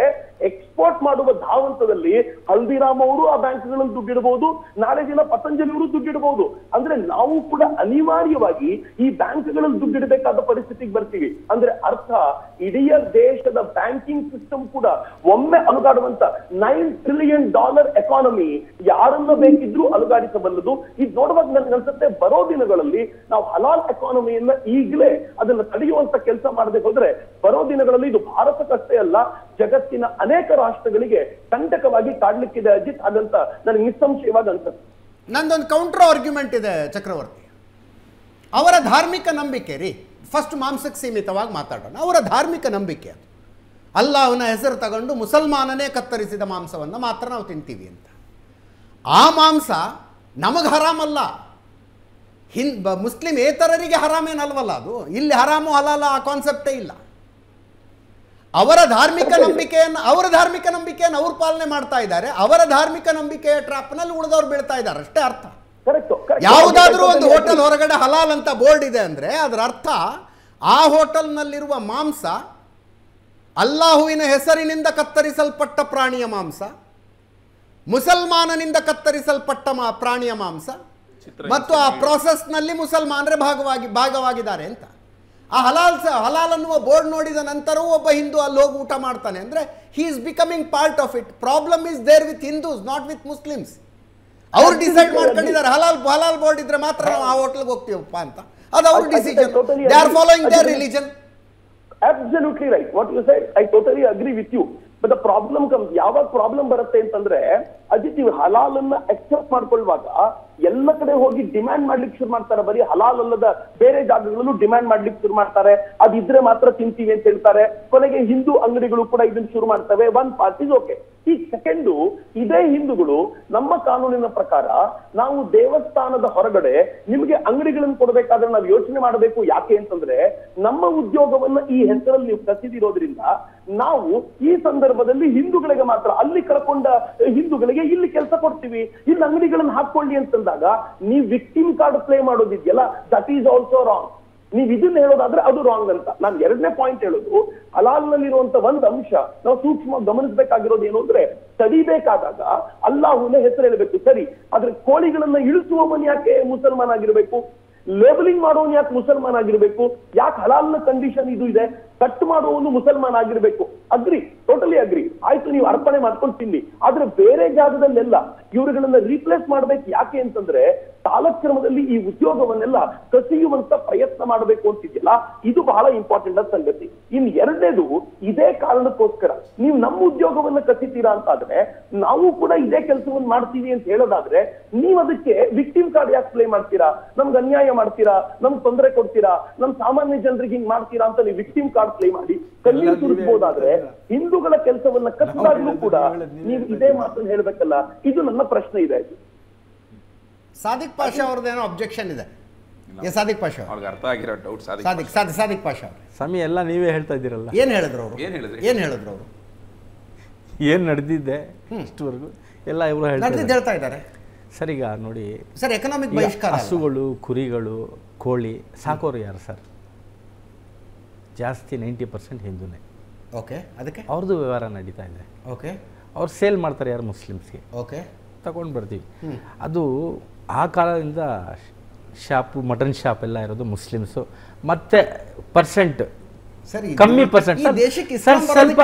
ಎಕ್ಸ್ಪೋರ್ಟ್ ಮಾಡುವ ಧಾವಂತದಲ್ಲಿ ಹಲ್ದಿರಾಮ್ ಅವರು ಆ ಬ್ಯಾಂಕ್ಗಳಲ್ಲಿ ದುಡ್ಡಿಡಬಹುದು, ನಾಳೆ ದಿನ ಪತಂಜಲಿ ಅವರು ದುಡ್ಡಿಡಬಹುದು. ಅಂದ್ರೆ ನಾವು ಕೂಡ ಅನಿವಾರ್ಯವಾಗಿ ಈ ಬ್ಯಾಂಕ್ಗಳಲ್ಲಿ ದುಡ್ಡಿಡಬೇಕಾದ ಪರಿಸ್ಥಿತಿಗೆ ಬರ್ತೀವಿ. ಅಂದ್ರೆ ಅರ್ಥ ಇಡೀ ದೇಶದ ಬ್ಯಾಂಕಿಂಗ್ ಸಿಸ್ಟಮ್ ಕೂಡ ಒಮ್ಮೆ ಅಲುಗಾಡುವಂತ $9 trillion ಎಕಾನಮಿ ಯಾರನ್ನ ಬೇಕಿದ್ರು ಅಲುಗಾಡಿಸಬಲ್ಲದು. ಇದು ನೋಡುವಾಗ ನನ್ಗೆ ಅನ್ಸುತ್ತೆ ಬರೋ ದಿನಗಳಲ್ಲಿ ನಾವು ಹಲಾಲ್ ಎಕಾನಮಿಯನ್ನ ಈಗಲೇ ಅದನ್ನ ತಡೆಯುವಂತ ಕೆಲಸ ಮಾಡದೆ ಹೋದ್ರೆ ಬರೋ ದಿನಗಳಲ್ಲಿ ಇದು ಭಾರತಕ್ಕಷ್ಟೇ ಅಲ್ಲ, ಜಗತ್ತಿನ ಅನೇಕ ರಾಷ್ಟ್ರಗಳಿಗೆ ಕಂಟಕವಾಗಿ ಕಾಡ್ಲಿಕ್ಕಿದೆ ಅಜಿತ್. ಅದಂತ ನನಗೆ ನಿಸ್ಸಂಶಯವಾಗಿ ಅನ್ಸುತ್ತೆ. ನಂದೊಂದು ಕೌಂಟರ್ ಆರ್ಗ್ಯುಮೆಂಟ್ ಇದೆ ಚಕ್ರವರ್ತಿ. ಅವರ ಧಾರ್ಮಿಕ ನಂಬಿಕೆ ರೀ, ಫಸ್ಟ್ ಮಾಂಸಕ್ಕೆ ಸೀಮಿತವಾಗಿ ಮಾತಾಡೋಣ. ಅವರ ಧಾರ್ಮಿಕ ನಂಬಿಕೆ ಅದು. ಅಲ್ಲಾಹನ ಹೆಸರು ತಗೊಂಡು ಮುಸಲ್ಮಾನನೇ ಕತ್ತರಿಸಿದ ಮಾಂಸವನ್ನು ಮಾತ್ರ ನಾವು ತಿಂತೀವಿ ಅಂತ. ಆ ಮಾಂಸ ನಮಗೆ ಹರಾಮಲ್ಲ, ಮುಸ್ಲಿಂ ಏತರರಿಗೆ ಹರಾಮೇನಲ್ವಲ್ಲ ಅದು. ಇಲ್ಲಿ ಹರಾಮು ಹಲಾಲ ಆ ಕಾನ್ಸೆಪ್ಟೇ ಇಲ್ಲ. ಅವರ ಧಾರ್ಮಿಕ ನಂಬಿಕೆಯನ್ನು ಅವ್ರು ಪಾಲನೆ ಮಾಡ್ತಾ ಇದ್ದಾರೆ. ಅವರ ಧಾರ್ಮಿಕ ನಂಬಿಕೆಯ ಟ್ರ್ಯಾಪ್ನಲ್ಲಿ ಉಳಿದವ್ರು ಬೀಳ್ತಾ ಇದ್ದಾರೆ, ಅಷ್ಟೇ ಅರ್ಥ. ಯಾವುದಾದ್ರೂ ಒಂದು ಹೋಟೆಲ್ ಹೊರಗಡೆ ಹಲಾಲ್ ಅಂತ ಬೋರ್ಡ್ ಇದೆ ಅಂದರೆ ಅದರ ಅರ್ಥ ಆ ಹೋಟೆಲ್ನಲ್ಲಿರುವ ಮಾಂಸ ಅಲ್ಲಾಹುವಿನ ಹೆಸರಿನಿಂದ ಕತ್ತರಿಸಲ್ಪಟ್ಟ ಪ್ರಾಣಿಯ ಮಾಂಸ, ಮುಸಲ್ಮಾನನಿಂದ ಕತ್ತರಿಸಲ್ಪಟ್ಟ ಪ್ರಾಣಿಯ ಮಾಂಸ, ಮತ್ತು ಆ ಪ್ರಾಸೆಸ್ನಲ್ಲಿ ಮುಸಲ್ಮಾನರೇ ಭಾಗವಾಗಿದ್ದಾರೆ ಅಂತ. ಆ ಹಲಾಲ್ ಅನ್ನುವ ಬೋರ್ಡ್ ನೋಡಿದ ನಂತರವೂ ಒಬ್ಬ ಹಿಂದೂ ಅಲ್ಲಿ ಹೋಗಿ ಊಟ ಮಾಡ್ತಾನೆ ಅಂದರೆ he is becoming part of it. Problem is there with Hindus, not with Muslims. ಅವ್ರು ಡಿಸೈಡ್ ಮಾಡ್ಕೊಂಡಿದ್ದಾರೆ ಹಲಾಲ್ ಬೋರ್ಡ್ ಇದ್ರೆ ಮಾತ್ರ ನಾವು ಆ ಹೋಟೆಲ್ಗೆ ಹೋಗ್ತೀವಪ್ಪ ಅಂತ. ಅದು ಅವ್ರ decision, they are following their religion. Absolutely right. What you said, I totally agree with you. But the problem comes, ಯಾವಾಗ ಪ್ರಾಬ್ಲಮ್ ಬರುತ್ತೆ ಅಂತಂದ್ರೆ ಅಜಿತ್, ಇವ್ರು ಹಲಾಲ್ ಅನ್ನ ಅಕ್ಸೆಪ್ಟ್ ಮಾಡ್ಕೊಳ್ವಾಗ ಎಲ್ಲ ಕಡೆ ಹೋಗಿ ಡಿಮ್ಯಾಂಡ್ ಮಾಡ್ಲಿಕ್ಕೆ ಶುರು ಮಾಡ್ತಾರೆ. ಬರೀ ಹಲಾಲ್ ಅಲ್ಲದ ಬೇರೆ ಜಾಗಗಳಲ್ಲೂ ಡಿಮ್ಯಾಂಡ್ ಮಾಡ್ಲಿಕ್ಕೆ ಶುರು ಮಾಡ್ತಾರೆ. ಅದಿದ್ರೆ ಮಾತ್ರ ತಿಂತೀವಿ ಅಂತ ಹೇಳ್ತಾರೆ. ಕೊನೆಗೆ ಹಿಂದೂ ಅಂಗಡಿಗಳು ಕೂಡ ಇದನ್ನ ಶುರು ಮಾಡ್ತವೆ. One part is okay. ಈ ಸೆಕೆಂಡು, ಇದೇ ಹಿಂದೂಗಳು ನಮ್ಮ ಕಾನೂನಿನ ಪ್ರಕಾರ ನಾವು ದೇವಸ್ಥಾನದ ಹೊರಗಡೆ ನಿಮಗೆ ಅಂಗಡಿಗಳನ್ನು ಕೊಡಬೇಕಾದ್ರೆ ನಾವು ಯೋಚನೆ ಮಾಡಬೇಕು. ಯಾಕೆ ಅಂತಂದ್ರೆ ನಮ್ಮ ಉದ್ಯೋಗವನ್ನ ಈ ಹೆಸರಲ್ಲಿ ನೀವು ಕಸಿದಿರೋದ್ರಿಂದ ನಾವು ಈ ಸಂದರ್ಭದಲ್ಲಿ ಹಿಂದೂಗಳಿಗೆ ಮಾತ್ರ, ಅಲ್ಲಿ ಕಳ್ಕೊಂಡ ಹಿಂದೂಗಳಿಗೆ ಇಲ್ಲಿ ಕೆಲಸ ಕೊಡ್ತೀವಿ, ಇಲ್ಲಿ ಅಂಗಡಿಗಳನ್ನು ಹಾಕೊಳ್ಳಿ ಅಂತಂದಾಗ ನೀವು ವಿಕ್ಟಿಮ್ ಕಾರ್ಡ್ ಪ್ಲೇ ಮಾಡೋದಿದೆಯಲ್ಲ, ದಟ್ ಈಸ್ ಆಲ್ಸೋ ರಾಂಗ್. ನೀವು ಇದನ್ನ ಹೇಳೋದಾದ್ರೆ ಅದು ರಾಂಗ್ ಅಂತ. ನಾನು ಎರಡನೇ ಪಾಯಿಂಟ್ ಹೇಳೋದು, ಹಲಾಲ್ನಲ್ಲಿರುವಂತ ಒಂದು ಅಂಶ ನಾವು ಸೂಕ್ಷ್ಮ ಗಮನಿಸಬೇಕಾಗಿರೋದು ಏನು ಅಂದ್ರೆ, ತಡಿಬೇಕಾದಾಗ ಅಲ್ಲಾಹುನ ಹೆಸರು ಹೇಳಬೇಕು ಸರಿ, ಆದ್ರೆ ಕೋಳಿಗಳನ್ನ ಇಳಿಸುವವನ್ ಯಾಕೆ ಮುಸಲ್ಮಾನ್ ಆಗಿರ್ಬೇಕು? ಲೇಬಲಿಂಗ್ ಮಾಡೋನು ಯಾಕೆ ಮುಸಲ್ಮಾನ್ ಆಗಿರ್ಬೇಕು? ಯಾಕೆ ಹಲಾಲ್ನ ಕಂಡೀಷನ್ ಇದು ಇದೆ? ಕಟ್ ಮಾಡೋನು ಮುಸಲ್ಮಾನ್ ಆಗಿರ್ಬೇಕು. ಅಗ್ರಿ ಟೋಟಲಿ ಅಗ್ರಿ ಆಯ್ತು ನೀವು ಅರ್ಪಣೆ ಮಾಡ್ಕೊಂಡು ತಿನ್ನಿ ಆದ್ರೆ ಬೇರೆ ಜಾಗದಲ್ಲೆಲ್ಲ ಇವರುಗಳನ್ನ ರೀಪ್ಲೇಸ್ ಮಾಡಬೇಕು ಯಾಕೆ ಅಂತಂದ್ರೆ ಕಾಲಕ್ರಮದಲ್ಲಿ ಈ ಉದ್ಯೋಗವನ್ನೆಲ್ಲ ಕಸಿಯುವಂತ ಪ್ರಯತ್ನ ಮಾಡಬೇಕು ಅಂತಿದೆಯಲ್ಲ ಇದು ಬಹಳ ಇಂಪಾರ್ಟೆಂಟ್ ಅಂತ ಸಂಗತಿ ಇನ್ನು ಎರಡನೇದು ಇದೇ ಕಾರಣಕ್ಕೋಸ್ಕರ ನೀವು ನಮ್ಮ ಉದ್ಯೋಗವನ್ನ ಕಸಿತೀರಾ ಅಂತ ಆದ್ರೆ ನಾವು ಕೂಡ ಇದೇ ಕೆಲಸವನ್ನು ಮಾಡ್ತೀವಿ ಅಂತ ಹೇಳೋದಾದ್ರೆ ನೀವು ಅದಕ್ಕೆ ವಿಕ್ಟಿಮ್ ಕಾರ್ಡ್ ಯಾಕೆ ಪ್ಲೇ ಮಾಡ್ತೀರಾ ನಮಗೆ ಅನ್ಯಾಯ ಮಾಡ್ತೀರಾ ನಮಗೆ ತೊಂದರೆ ಕೊಡ್ತೀರಾ ನಮ್ಮ ಸಾಮಾನ್ಯ ಜನರಿಗೆ ಹೀಗೆ ಮಾಡ್ತೀರಾ ಅಂತ ನೀವು ವಿಕ್ಟಿಮ್ ಕಾರ್ಡ್ ಪ್ಲೇ ಮಾಡಿ ಕಲ್ಲಿನ ಸುರಿಸಬಹುದಾದ್ರೆ ಹಿಂದೂಗಳ ಕೆಲಸವನ್ನ ಕಸಿದಾಗಲೂ ಕೂಡ ನೀವು ಇದೇ ಮಾತನ್ನು ಹೇಳಬೇಕಲ್ಲ ಇದು ನನ್ನ ಪ್ರಶ್ನೆ ಇದೆ सादिक पाशा और ऑब्जेक्शन है ये सादिक पाशा और अर्थ ಆಗಿರೋ ಡೌಟ್ सादिक पाशा स्वामी ಎಲ್ಲ ನೀವೇ ಹೇಳ್ತಾ ಇದ್ದೀರಲ್ಲ ಏನು ಹೇಳಿದ್ರು ಅವರು ಏನು ನಡೆದಿದೆ ಇಷ್ಟವರೆಗೂ ಎಲ್ಲ ಇವರು ಹೇಳ್ತಾ ಇದ್ದಾರೆ ಸರ್ ಈಗ ನೋಡಿ ಸರ್ ಎಕನಾಮಿಕ್ ಬಹಿಷ್ಕಾರ ಹಸುಗಳು ಕುರಿಗಳು ಕೋಳಿ ಸಾಕೋರು ಯಾರು ಸರ್ ಜಾಸ್ತಿ 90% ಹಿಂದೂನೇ ಓಕೆ ಅದಕ್ಕೆ ಅವರದು ವ್ಯವಹಾರ ನಡೀತಾ ಇದೆ ಓಕೆ ಅವರು ಸೇಲ್ ಮಾಡ್ತಾರೆ ಯಾರು ಮುಸ್ಲಿಮ್ಸ್ ಗೆ ಓಕೆ ತಕೊಂಡು ಬರ್ತೀವಿ ಅದು ಆ ಕಾಲದಿಂದ ಶಾಪ್ ಮಟನ್ ಶಾಪ್ ಎಲ್ಲ ಇರೋದು ಮುಸ್ಲಿಮ್ಸ್ ಮತ್ತೆ ಪರ್ಸೆಂಟ್ ಸರ್ ಕಮ್ಮಿ ಪರ್ಸೆಂಟ್ ಸರ್ ಸ್ವಲ್ಪ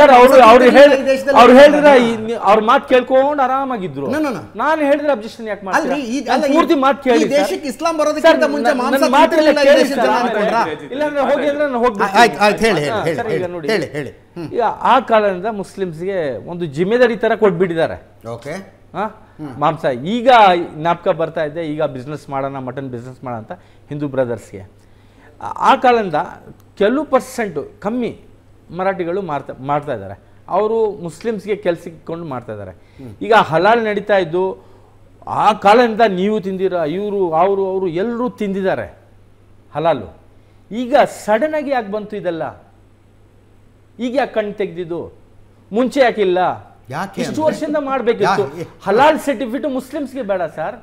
ಸರ್ ಅವರು ಹೇಳಿದ್ರೆ ಅವರ ಮಾತು ಕೇಳ್ಕೊಂಡು ಆರಾಮಾಗಿದ್ರು ನಾನು ಹೇಳಿದ್ರೆ ಅಬ್ಜೆಕ್ಷನ್ ಯಾಕೆ ಮಾಡ್ತೀರಾ ಪೂರ್ತಿ ಮಾತು ಕೇಳಿ ದೇಶಕ್ಕೆ ಇಸ್ಲಾಂ ಬರೋದಕ್ಕಿಂತ ಮುಂಚೆ ಮಾಂಸ ಮಾತ್ರಲ್ಲ ಕೇಳಿದ್ರು ಜನ ಅನ್ಕೊಂಡ್ರಾ ಇಲ್ಲ ಅಂದ್ರೆ ಹೋಗಿ ಅಂದ್ರೆ ನಾನು ಹೋಗ್ತೀನಿ ಆಯ್ತು ಆಯ್ತು ಹೇಳಿ ಈಗ ಆ ಕಾಲದಿಂದ ಮುಸ್ಲಿಮ್ಸ್ ಗೆ ಒಂದು ಜಿಮ್ಮೆದಾರಿ ತರ ಕೊಡ್ಬಿಟ್ಟಿದ್ದಾರೆ ಓಕೆ ಮಾಂಸ ಈಗ ಜ್ಞಾಪಕ ಬರ್ತಾ ಇದೆ ಈಗ ಬಿಸ್ನೆಸ್ ಮಾಡೋಣ ಮಟನ್ ಬಿಸ್ನೆಸ್ ಮಾಡೋಣ ಅಂತ ಹಿಂದೂ ಬ್ರದರ್ಸ್ಗೆ ಆ ಕಾಲದಿಂದ ಕೆಲವು ಪರ್ಸೆಂಟು ಕಮ್ಮಿ ಮರಾಠಿಗಳು ಮಾಡ್ತಾ ಇದ್ದಾರೆ ಅವರು ಮುಸ್ಲಿಮ್ಸ್ಗೆ ಕೆಲಸಕ್ಕೆ ಇಟ್ಕೊಂಡು ಮಾಡ್ತಾ ಇದ್ದಾರೆ ಈಗ ಹಲಾಲ್ ನಡೀತಾ ಇದ್ದು ಆ ಕಾಲದಿಂದ ನೀವು ತಿಂದಿರ ಇವರು ಅವರು ಅವರು ಎಲ್ಲರೂ ತಿಂದಿದ್ದಾರೆ ಹಲಾಲು ಈಗ ಸಡನ್ನಾಗಿ ಯಾಕೆ ಬಂತು ಇದೆಲ್ಲ ಈಗ ಯಾಕೆ ಕಣ್ಣು ತೆಗೆದಿದ್ದು ಮುಂಚೆ ಯಾಕಿಲ್ಲ ಇಷ್ಟು ವರ್ಷದಿಂದ ಮಾಡಬೇಕಿತ್ತು ಹಲಾಲ್ ಸರ್ಟಿಫಿಕೇಟ್ ಮುಸ್ಲಿಮ್ಸ್ಗೆ ಬೇಡ ಸರ್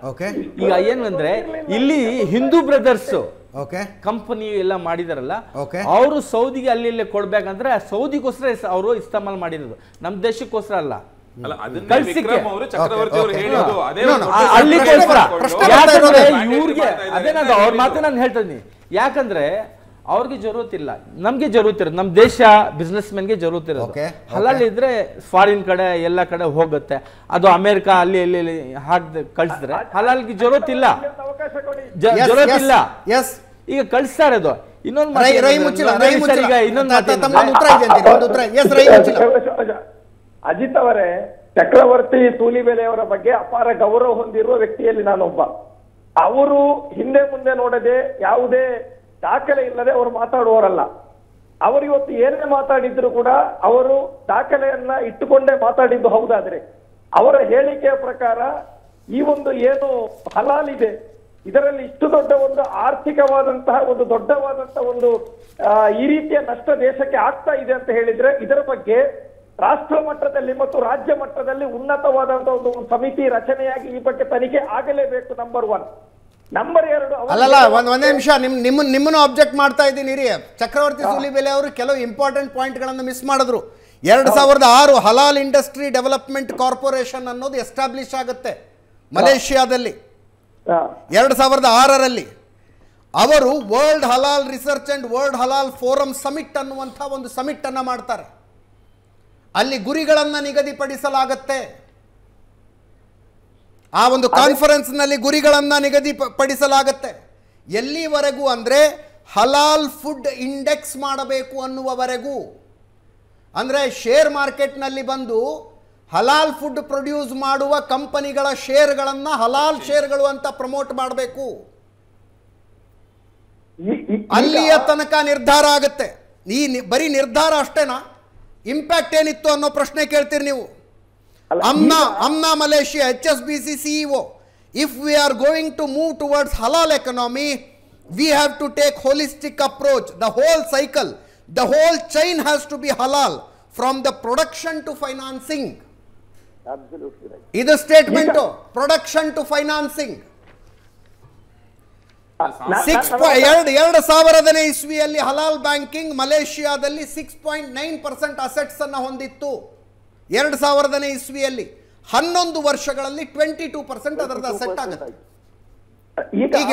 ಈಗ ಏನಂದ್ರೆ ಇಲ್ಲಿ ಹಿಂದೂ ಬ್ರದರ್ಸ್ ಕಂಪನಿ ಎಲ್ಲ ಮಾಡಿದಾರಲ್ಲ ಅವರು ಸೌದಿಗೆ ಅಲ್ಲಿ ಇಲ್ಲೇ ಕೊಡ್ಬೇಕಂದ್ರೆ ಸೌದಿಗೋಸ್ಕರ ಅವರು ಇಸ್ತಾಮಲ್ ಮಾಡಿರೋದು ನಮ್ಮ ದೇಶಕ್ಕೋಸ್ಕರ ಅಲ್ಲ ಅಲ್ಲಿಗೋಸ್ಕರ ಇವ್ರಿಗೆ ಅದೇ ನಾನು ಅವ್ರ ಮಾತ್ರ ನಾನು ಹೇಳ್ತೀನಿ ಯಾಕಂದ್ರೆ ಅವ್ರಿಗೆ ಜರೂರತ್ ಇಲ್ಲ ನಮ್ಗೆ ಜರೂರತ್ ಇರೋದು ನಮ್ಮ ದೇಶ ಬಿಸ್ನೆಸ್ ಮೆನ್ಗೆ ಜರೂರತ್ ಇರೋದು ಹಲಾಲ್ ಇದ್ರೆ ಫಾರಿನ್ ಕಡೆ ಎಲ್ಲ ಕಡೆ ಹೋಗುತ್ತೆ ಅದು ಅಮೆರಿಕಾ ಅಲ್ಲಿ ಎಲ್ಲಿ ಹಾಕಿ ಕಳ್ಸಿದ್ರೆ ಹಲಾಲ್ಗೆ ಜರೂರತ್ ಇಲ್ಲ ಈಗ ಕಳಿಸ್ತಾ ಇರೋದು ಇನ್ನೊಂದು ಅಜಿತ್ ಅವರೇ ಚಕ್ರವರ್ತಿ ಸೂಲಿಬೆಲೆಯವರ ಬಗ್ಗೆ ಅಪಾರ ಗೌರವ ಹೊಂದಿರುವ ವ್ಯಕ್ತಿಯಲ್ಲಿ ನಾನೊಬ್ಬ ಅವರು ಹಿಂದೆ ಮುಂದೆ ನೋಡದೆ ಯಾವುದೇ ದಾಖಲೆ ಇಲ್ಲದೆ ಅವರು ಮಾತಾಡುವವರಲ್ಲ ಅವರು ಇವತ್ತು ಏನೇ ಮಾತಾಡಿದ್ರು ಕೂಡ ಅವರು ದಾಖಲೆಯನ್ನ ಇಟ್ಟುಕೊಂಡೇ ಮಾತಾಡಿದ್ದು ಹೌದಾದ್ರೆ ಅವರ ಹೇಳಿಕೆಯ ಪ್ರಕಾರ ಈ ಒಂದು ಏನು ಹಲಾಲ್ ಇದೆ ಇದರಲ್ಲಿ ಇಷ್ಟು ದೊಡ್ಡ ಒಂದು ಆರ್ಥಿಕವಾದಂತಹ ಒಂದು ದೊಡ್ಡವಾದಂತಹ ಒಂದು ಈ ರೀತಿಯ ನಷ್ಟ ದೇಶಕ್ಕೆ ಆಗ್ತಾ ಇದೆ ಅಂತ ಹೇಳಿದ್ರೆ ಇದರ ಬಗ್ಗೆ ರಾಷ್ಟ್ರ ಮಟ್ಟದಲ್ಲಿ ಮತ್ತು ರಾಜ್ಯ ಮಟ್ಟದಲ್ಲಿ ಉನ್ನತವಾದಂತಹ ಒಂದು ಸಮಿತಿ ರಚನೆಯಾಗಿ ಈ ಬಗ್ಗೆ ತನಿಖೆ ಆಗಲೇಬೇಕು ನಂಬರ್ ಒನ್ ನಂಬರ್ ಎರಡು ಅಲ್ಲಲ್ಲ ಒಂದೇ ನಿಮಿಷ ನಿಮ್ಮನ್ನು ಆಬ್ಜೆಕ್ಟ್ ಮಾಡ್ತಾ ಇದ್ದೀನಿ ರೀ ಚಕ್ರವರ್ತಿ ಸೂಲಿಬೆಲೆ ಅವರು ಕೆಲವು ಇಂಪಾರ್ಟೆಂಟ್ ಪಾಯಿಂಟ್ಗಳನ್ನು ಮಿಸ್ ಮಾಡಿದ್ರು 2006 ಹಲಾಲ್ ಇಂಡಸ್ಟ್ರಿ ಡೆವಲಪ್ಮೆಂಟ್ ಕಾರ್ಪೊರೇಷನ್ ಅನ್ನೋದು ಎಸ್ಟಾಬ್ಲಿಷ್ ಆಗುತ್ತೆ ಮಲೇಷಿಯಾದಲ್ಲಿ 2006ರಲ್ಲಿ ಅವರು ವರ್ಲ್ಡ್ ಹಲಾಲ್ ರಿಸರ್ಚ್ ಅಂಡ್ ವರ್ಲ್ಡ್ ಹಲಾಲ್ ಫೋರಮ್ ಸಮಿಟ್ ಅನ್ನುವಂಥ ಒಂದು ಸಮಿಟ್ ಅನ್ನು ಮಾಡ್ತಾರೆ ಅಲ್ಲಿ ಗುರಿಗಳನ್ನು ನಿಗದಿಪಡಿಸಲಾಗುತ್ತೆ ಆ ಒಂದು ಕಾನ್ಫರೆನ್ಸ್ನಲ್ಲಿ ಗುರಿಗಳನ್ನು ನಿಗದಿಪಡಿಸಲಾಗುತ್ತೆ ಎಲ್ಲಿವರೆಗೂ ಅಂದರೆ ಹಲಾಲ್ ಫುಡ್ ಇಂಡೆಕ್ಸ್ ಮಾಡಬೇಕು ಅನ್ನುವವರೆಗೂ ಅಂದರೆ ಶೇರ್ ಮಾರ್ಕೆಟ್ನಲ್ಲಿ ಬಂದು ಹಲಾಲ್ ಫುಡ್ ಪ್ರೊಡ್ಯೂಸ್ ಮಾಡುವ ಕಂಪನಿಗಳ ಶೇರ್ಗಳನ್ನು ಹಲಾಲ್ ಶೇರ್ಗಳು ಅಂತ ಪ್ರಮೋಟ್ ಮಾಡಬೇಕು ಅಲ್ಲಿಯ ತನಕ ನಿರ್ಧಾರ ಆಗುತ್ತೆ ಈ ಬರೀ ನಿರ್ಧಾರ ಅಷ್ಟೇನಾ ಇಂಪ್ಯಾಕ್ಟ್ ಏನಿತ್ತು ಅನ್ನೋ ಪ್ರಶ್ನೆ ಕೇಳ್ತೀರಿ ನೀವು Amna Malaysia HSBC CEO, if we are going to move towards halal economy, we have to take holistic approach. The whole cycle, the whole chain has to be halal from the production to financing. Absolutely right. Either statement production to financing. 2000ನೇ ಇಸ್ವಿಯಲ್ಲಿ halal banking ಮಲೇಷಿಯಾದಲ್ಲಿ 6.9% assets ಅನ್ನು ಹೊಂದಿತ್ತು 2000ನೇ ಇಸ್ವಿಯಲ್ಲಿ 11 ವರ್ಷಗಳಲ್ಲಿ 22% ಅದರ ಸೆಟ್ ಆಗುತ್ತೆ ಈಗ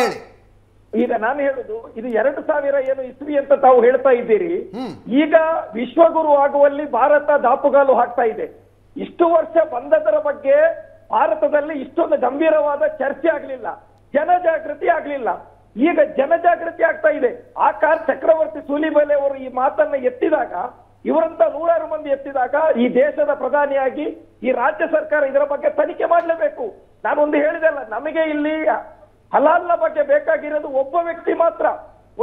ಈಗ ನಾನು ಹೇಳುದು ಇದು 2000 ಏನು ಇಸ್ವಿ ಅಂತ ತಾವು ಹೇಳ್ತಾ ಇದ್ದೀರಿ. ಈಗ ವಿಶ್ವಗುರು ಆಗುವಲ್ಲಿ ಭಾರತ ದಾಪುಗಾಲು ಹಾಕ್ತಾ ಇದೆ. ಇಷ್ಟು ವರ್ಷ ಬಂದದರ ಬಗ್ಗೆ ಭಾರತದಲ್ಲಿ ಇಷ್ಟೊಂದು ಗಂಭೀರವಾದ ಚರ್ಚೆ ಆಗಲಿಲ್ಲ, ಜನಜಾಗೃತಿ ಆಗಲಿಲ್ಲ. ಈಗ ಜನಜಾಗೃತಿ ಆಗ್ತಾ ಇದೆ. ಆಕಾರ್ ಚಕ್ರವರ್ತಿ ಸೂಲಿಬೆಲೆ ಅವರು ಈ ಮಾತನ್ನ ಎತ್ತಿದಾಗ, ಇವರಂತ ನೂರಾರು ಮಂದಿ ಎತ್ತಿದಾಗ, ಈ ದೇಶದ ಪ್ರಧಾನಿಯಾಗಿ ಈ ರಾಜ್ಯ ಸರ್ಕಾರ ಇದರ ಬಗ್ಗೆ ತನಿಖೆ ಮಾಡಲೇಬೇಕು. ನಾನೊಂದು ಹೇಳಿದಲ್ಲ, ನಮಗೆ ಇಲ್ಲಿ ಹಲಾಲ್ನ ಬಗ್ಗೆ ಬೇಕಾಗಿರೋದು ಒಬ್ಬ ವ್ಯಕ್ತಿ ಮಾತ್ರ.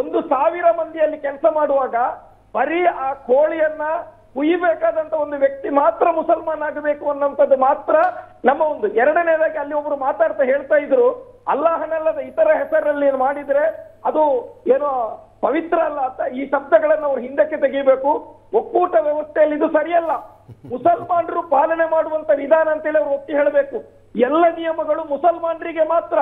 1000 ಮಂದಿಯಲ್ಲಿ ಕೆಲಸ ಮಾಡುವಾಗ ಬರೀ ಆ ಕೋಳಿಯನ್ನ ಕುಯ್ಯಬೇಕಾದಂತ ಒಂದು ವ್ಯಕ್ತಿ ಮಾತ್ರ ಮುಸಲ್ಮಾನ್ ಆಗಬೇಕು ಅನ್ನೋಂಥದ್ದು ಮಾತ್ರ ನಮ್ಮ ಒಂದು. ಎರಡನೇದಾಗಿ ಅಲ್ಲಿ ಒಬ್ರು ಮಾತಾಡ್ತಾ ಹೇಳ್ತಾ ಇದ್ರು, ಅಲ್ಲಾಹನಲ್ಲದ ಇತರ ಹೆಸರಲ್ಲಿ ಮಾಡಿದ್ರೆ ಅದು ಏನೋ ಪವಿತ್ರ ಅಲ್ಲ ಅಂತ. ಈ ಶಬ್ದಗಳನ್ನ ಅವ್ರು ಹಿಂದಕ್ಕೆ ತೆಗಿಬೇಕು. ಒಕ್ಕೂಟ ವ್ಯವಸ್ಥೆಯಲ್ಲಿ ಇದು ಸರಿಯಲ್ಲ. ಮುಸಲ್ಮಾನರು ಪಾಲನೆ ಮಾಡುವಂತ ವಿಧಾನ ಅಂತೇಳಿ ಅವ್ರು ಒತ್ತಿ ಹೇಳಬೇಕು. ಎಲ್ಲ ನಿಯಮಗಳು ಮುಸಲ್ಮಾನರಿಗೆ ಮಾತ್ರ,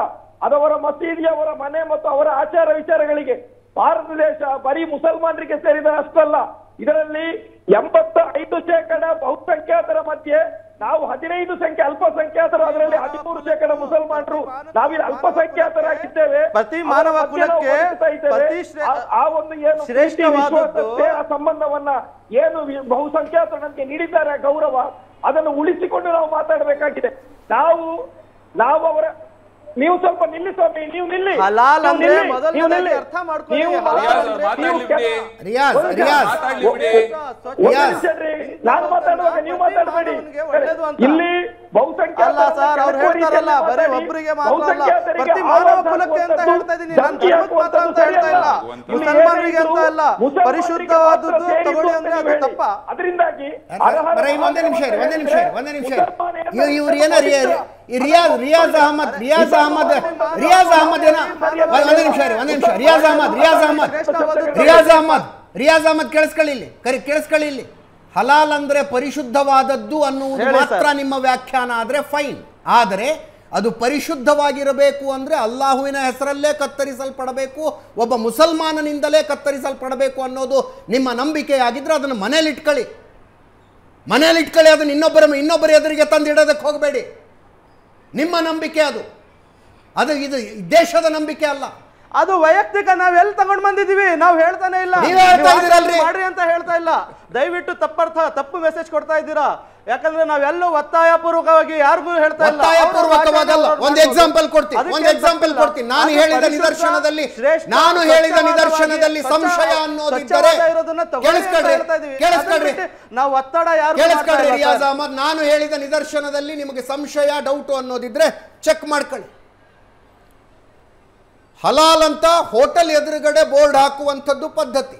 ಅದವರ ಮಸೀದಿ, ಅವರ ಮನೆ ಮತ್ತು ಅವರ ಆಚಾರ ವಿಚಾರಗಳಿಗೆ. ಭಾರತ ದೇಶ ಬರೀ ಮುಸಲ್ಮಾನರಿಗೆ ಸೇರಿದ ಅಷ್ಟಲ್ಲ, ಇದರಲ್ಲಿ 85% ಬಹುಸಂಖ್ಯಾತರ ಮಧ್ಯೆ ನಾವು 15% ಅಲ್ಪಸಂಖ್ಯಾತರು, ಅದರಲ್ಲಿ 13% ಮುಸಲ್ಮಾನರು. ನಾವಿಲ್ಲಿ ಅಲ್ಪಸಂಖ್ಯಾತರಾಗಿದ್ದೇವೆ. ಪ್ರತಿ ಮಾನವ ಕುಲಕ್ಕೆ ಆ ಒಂದು ಏನು ಶ್ರೇಷ್ಠ ವಿಶ್ವಾಸಕ್ಕೆ ಆ ಸಂಬಂಧವನ್ನ ಏನು ಬಹುಸಂಖ್ಯಾತರು ನಮಗೆ ನೀಡಿದ್ದಾರೆ ಗೌರವ, ಅದನ್ನು ಉಳಿಸಿಕೊಂಡು ನಾವು ಮಾತಾಡಬೇಕಾಗಿದೆ. ನಾವು ಅವರ ನೀವು ಸ್ವಲ್ಪ ನಿಲ್ಲಿ ಸ್ವಾಮಿ, ನೀವು ನಿಲ್ಲಿ. ಹಲಾಲ್ ಅಂದ್ರೆ ಮೊದಲನೇ ಅರ್ಥ ಮಾಡ್ಕೊಳ್ಳಿ. ರಿಯಾಜ್ ರಿಯಾಜ್ ನಾನು ಮಾತಾಡುವಾಗ ನೀವು ಮಾತಾಡಬೇಡಿ. ಇಲ್ಲಿ ಬಹುಸಂಖ್ಯಾತರಲ್ಲ ಸರ್, ಅವರು ಹೇಳ್ತಾರಲ್ಲ ಬರೀ ಒಬ್ಬರಿಗೆ ಮಾತ್ರ ಅಲ್ಲ, ಪ್ರತಿ ಮಾನವ ಕುಲಕ್ಕೆ ಅಂತ ಹೇಳ್ತಾ ಇದೀನಿ. ನಾನು ಧರ್ಮಕ್ಕೆ ಮಾತ್ರ ಅಂತ ಹೇಳ್ತಾ ಇಲ್ಲ, ಮುಸಲ್ಮಾನರಿಗೆ ಅಂತ ಅಲ್ಲ. ಪರಿಶುದ್ಧವಾದದ್ದು ತಗೊಳ್ಳಿ ಅಂದ್ರೆ ಅದು ತಪ್ಪ. ಅದರಿಂದಾಗಿ ಒಂದೇ ನಿಮಿಷ ಇವ್ರು ಏನಾರು ರಿಯಾಜ್ ಅಹಮದ್ ಕೇಳಿಸ್ಕೊಳ್ಳಿ. ಇಲ್ಲಿ ಹಲಾಲ್ ಅಂದ್ರೆ ಪರಿಶುದ್ಧವಾದದ್ದು ಅನ್ನುವುದು ಮಾತ್ರ ನಿಮ್ಮ ವ್ಯಾಖ್ಯಾನ ಆದ್ರೆ ಫೈನ್. ಆದರೆ ಅದು ಪರಿಶುದ್ಧವಾಗಿರಬೇಕು ಅಂದ್ರೆ ಅಲ್ಲಾಹುವಿನ ಹೆಸರಲ್ಲೇ ಕತ್ತರಿಸಲ್ಪಡಬೇಕು, ಒಬ್ಬ ಮುಸಲ್ಮಾನನಿಂದಲೇ ಕತ್ತರಿಸಲ್ಪಡಬೇಕು ಅನ್ನೋದು ನಿಮ್ಮ ನಂಬಿಕೆಯಾಗಿದ್ರೆ ಅದನ್ನು ಮನೇಲಿಟ್ಕೊಳ್ಳಿ. ಅದನ್ನು ಇನ್ನೊಬ್ಬರ ಎದುರಿಗೆ ತಂದಿಡೋದಕ್ಕೆ ಹೋಗಬೇಡಿ. ನಿಮ್ಮ ನಂಬಿಕೆ ಅದು ಇದು ದೇಶದ ನಂಬಿಕೆ ಅಲ್ಲ, ಅದು ವೈಯಕ್ತಿಕ. ನಾವೆಲ್ಲ ತಗೊಂಡ್ ಬಂದಿದೀವಿ, ನಾವು ಹೇಳ್ತಾನೆ ಇಲ್ಲ ಮಾಡ್ರಿ ಅಂತ ಹೇಳ್ತಾ ಇಲ್ಲ. ದಯವಿಟ್ಟು ತಪ್ಪು ಮೆಸೇಜ್ ಕೊಡ್ತಾ ಇದ್ದೀರಾ. ಯಾಕಂದ್ರೆ ನಾವೆಲ್ಲೂ ಒತ್ತಾಯ ಪೂರ್ವಕವಾಗಿ ಯಾರಿಗೂ ಹೇಳ್ತಾ ಇಲ್ಲ. ಒಂದು ಎಕ್ಸಾಂಪಲ್ ಕೊಡ್ತೀನಿ. ನಾನು ಹೇಳಿದ ನಿದರ್ಶನದಲ್ಲಿ ಸಂಶಯ ಅನ್ನೋದಿದ್ದರೆ ಕೇಳಿಸ್ಕೊಳ್ರಿ. ನಾವು ಒತ್ತಡ ಯಾರು ಕೇಳಿಸ್ಕೊಳ್ರಿ ರಿಯಾಜ್ ಅಹಮದ್. ನಾನು ಹೇಳಿದ ನಿದರ್ಶನದಲ್ಲಿ ನಿಮಗೆ ಸಂಶಯ, ಡೌಟು ಅನ್ನೋದಿದ್ರೆ ಚೆಕ್ ಮಾಡ್ಕೊಳ್ಳಿ. ಹಲಾಲ್ ಅಂತ ಹೋಟೆಲ್ ಎದುರುಗಡೆ ಬೋರ್ಡ್ ಹಾಕುವಂಥದ್ದು ಪದ್ಧತಿ.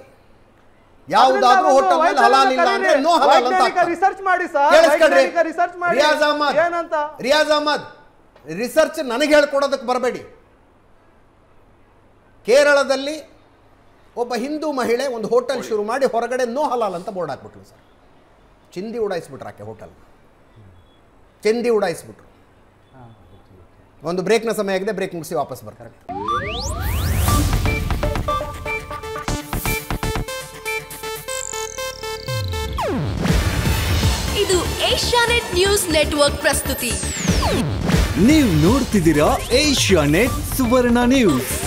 ಯಾವುದಾದ್ರೂ ಹೋಟೆಲ್ ಮೇಲೆ ಹಲಾಲ್ ಇಲ್ಲ ಅಂದ್ರೆ ನೋ ಹಲಾಲ್ ಅಂತ ರಿಸರ್ಚ್ ಮಾಡಿ ಸರ್. ರಿಸರ್ಚ್ ಮಾಡಿ ರಿಯಾಜ್ ಅಹಮದ್, ರಿಸರ್ಚ್ ನನಗೆ ಹೇಳ್ಕೊಡೋದಕ್ಕೆ ಬರಬೇಡಿ. ಕೇರಳದಲ್ಲಿ ಒಬ್ಬ ಹಿಂದೂ ಮಹಿಳೆ ಒಂದು ಹೋಟೆಲ್ ಶುರು ಮಾಡಿ ಹೊರಗಡೆ ನೋ ಹಲಾಲ್ ಅಂತ ಬೋರ್ಡ್ ಹಾಕ್ಬಿಟ್ರು ಸರ್. ಚಿಂದಿ ಉಡಾಯಿಸ್ಬಿಟ್ರು ಆಕೆ ಹೋಟೆಲ್. ಒಂದು ಬ್ರೇಕ್ನ ಸಮಯ ಆಗಿದೆ. ಬ್ರೇಕ್ ಮುಗಿಸಿ ವಾಪಸ್ ಬರ್ತಾರೆ. ಇದು ಏಷ್ಯಾನೆಟ್ ನ್ಯೂಸ್ ನೆಟ್ವರ್ಕ್ ಪ್ರಸ್ತುತಿ. ನೀವು ನೋಡ್ತಿದ್ದೀರಾ ಏಷ್ಯಾನೆಟ್ ಸುವರ್ಣ ನ್ಯೂಸ್.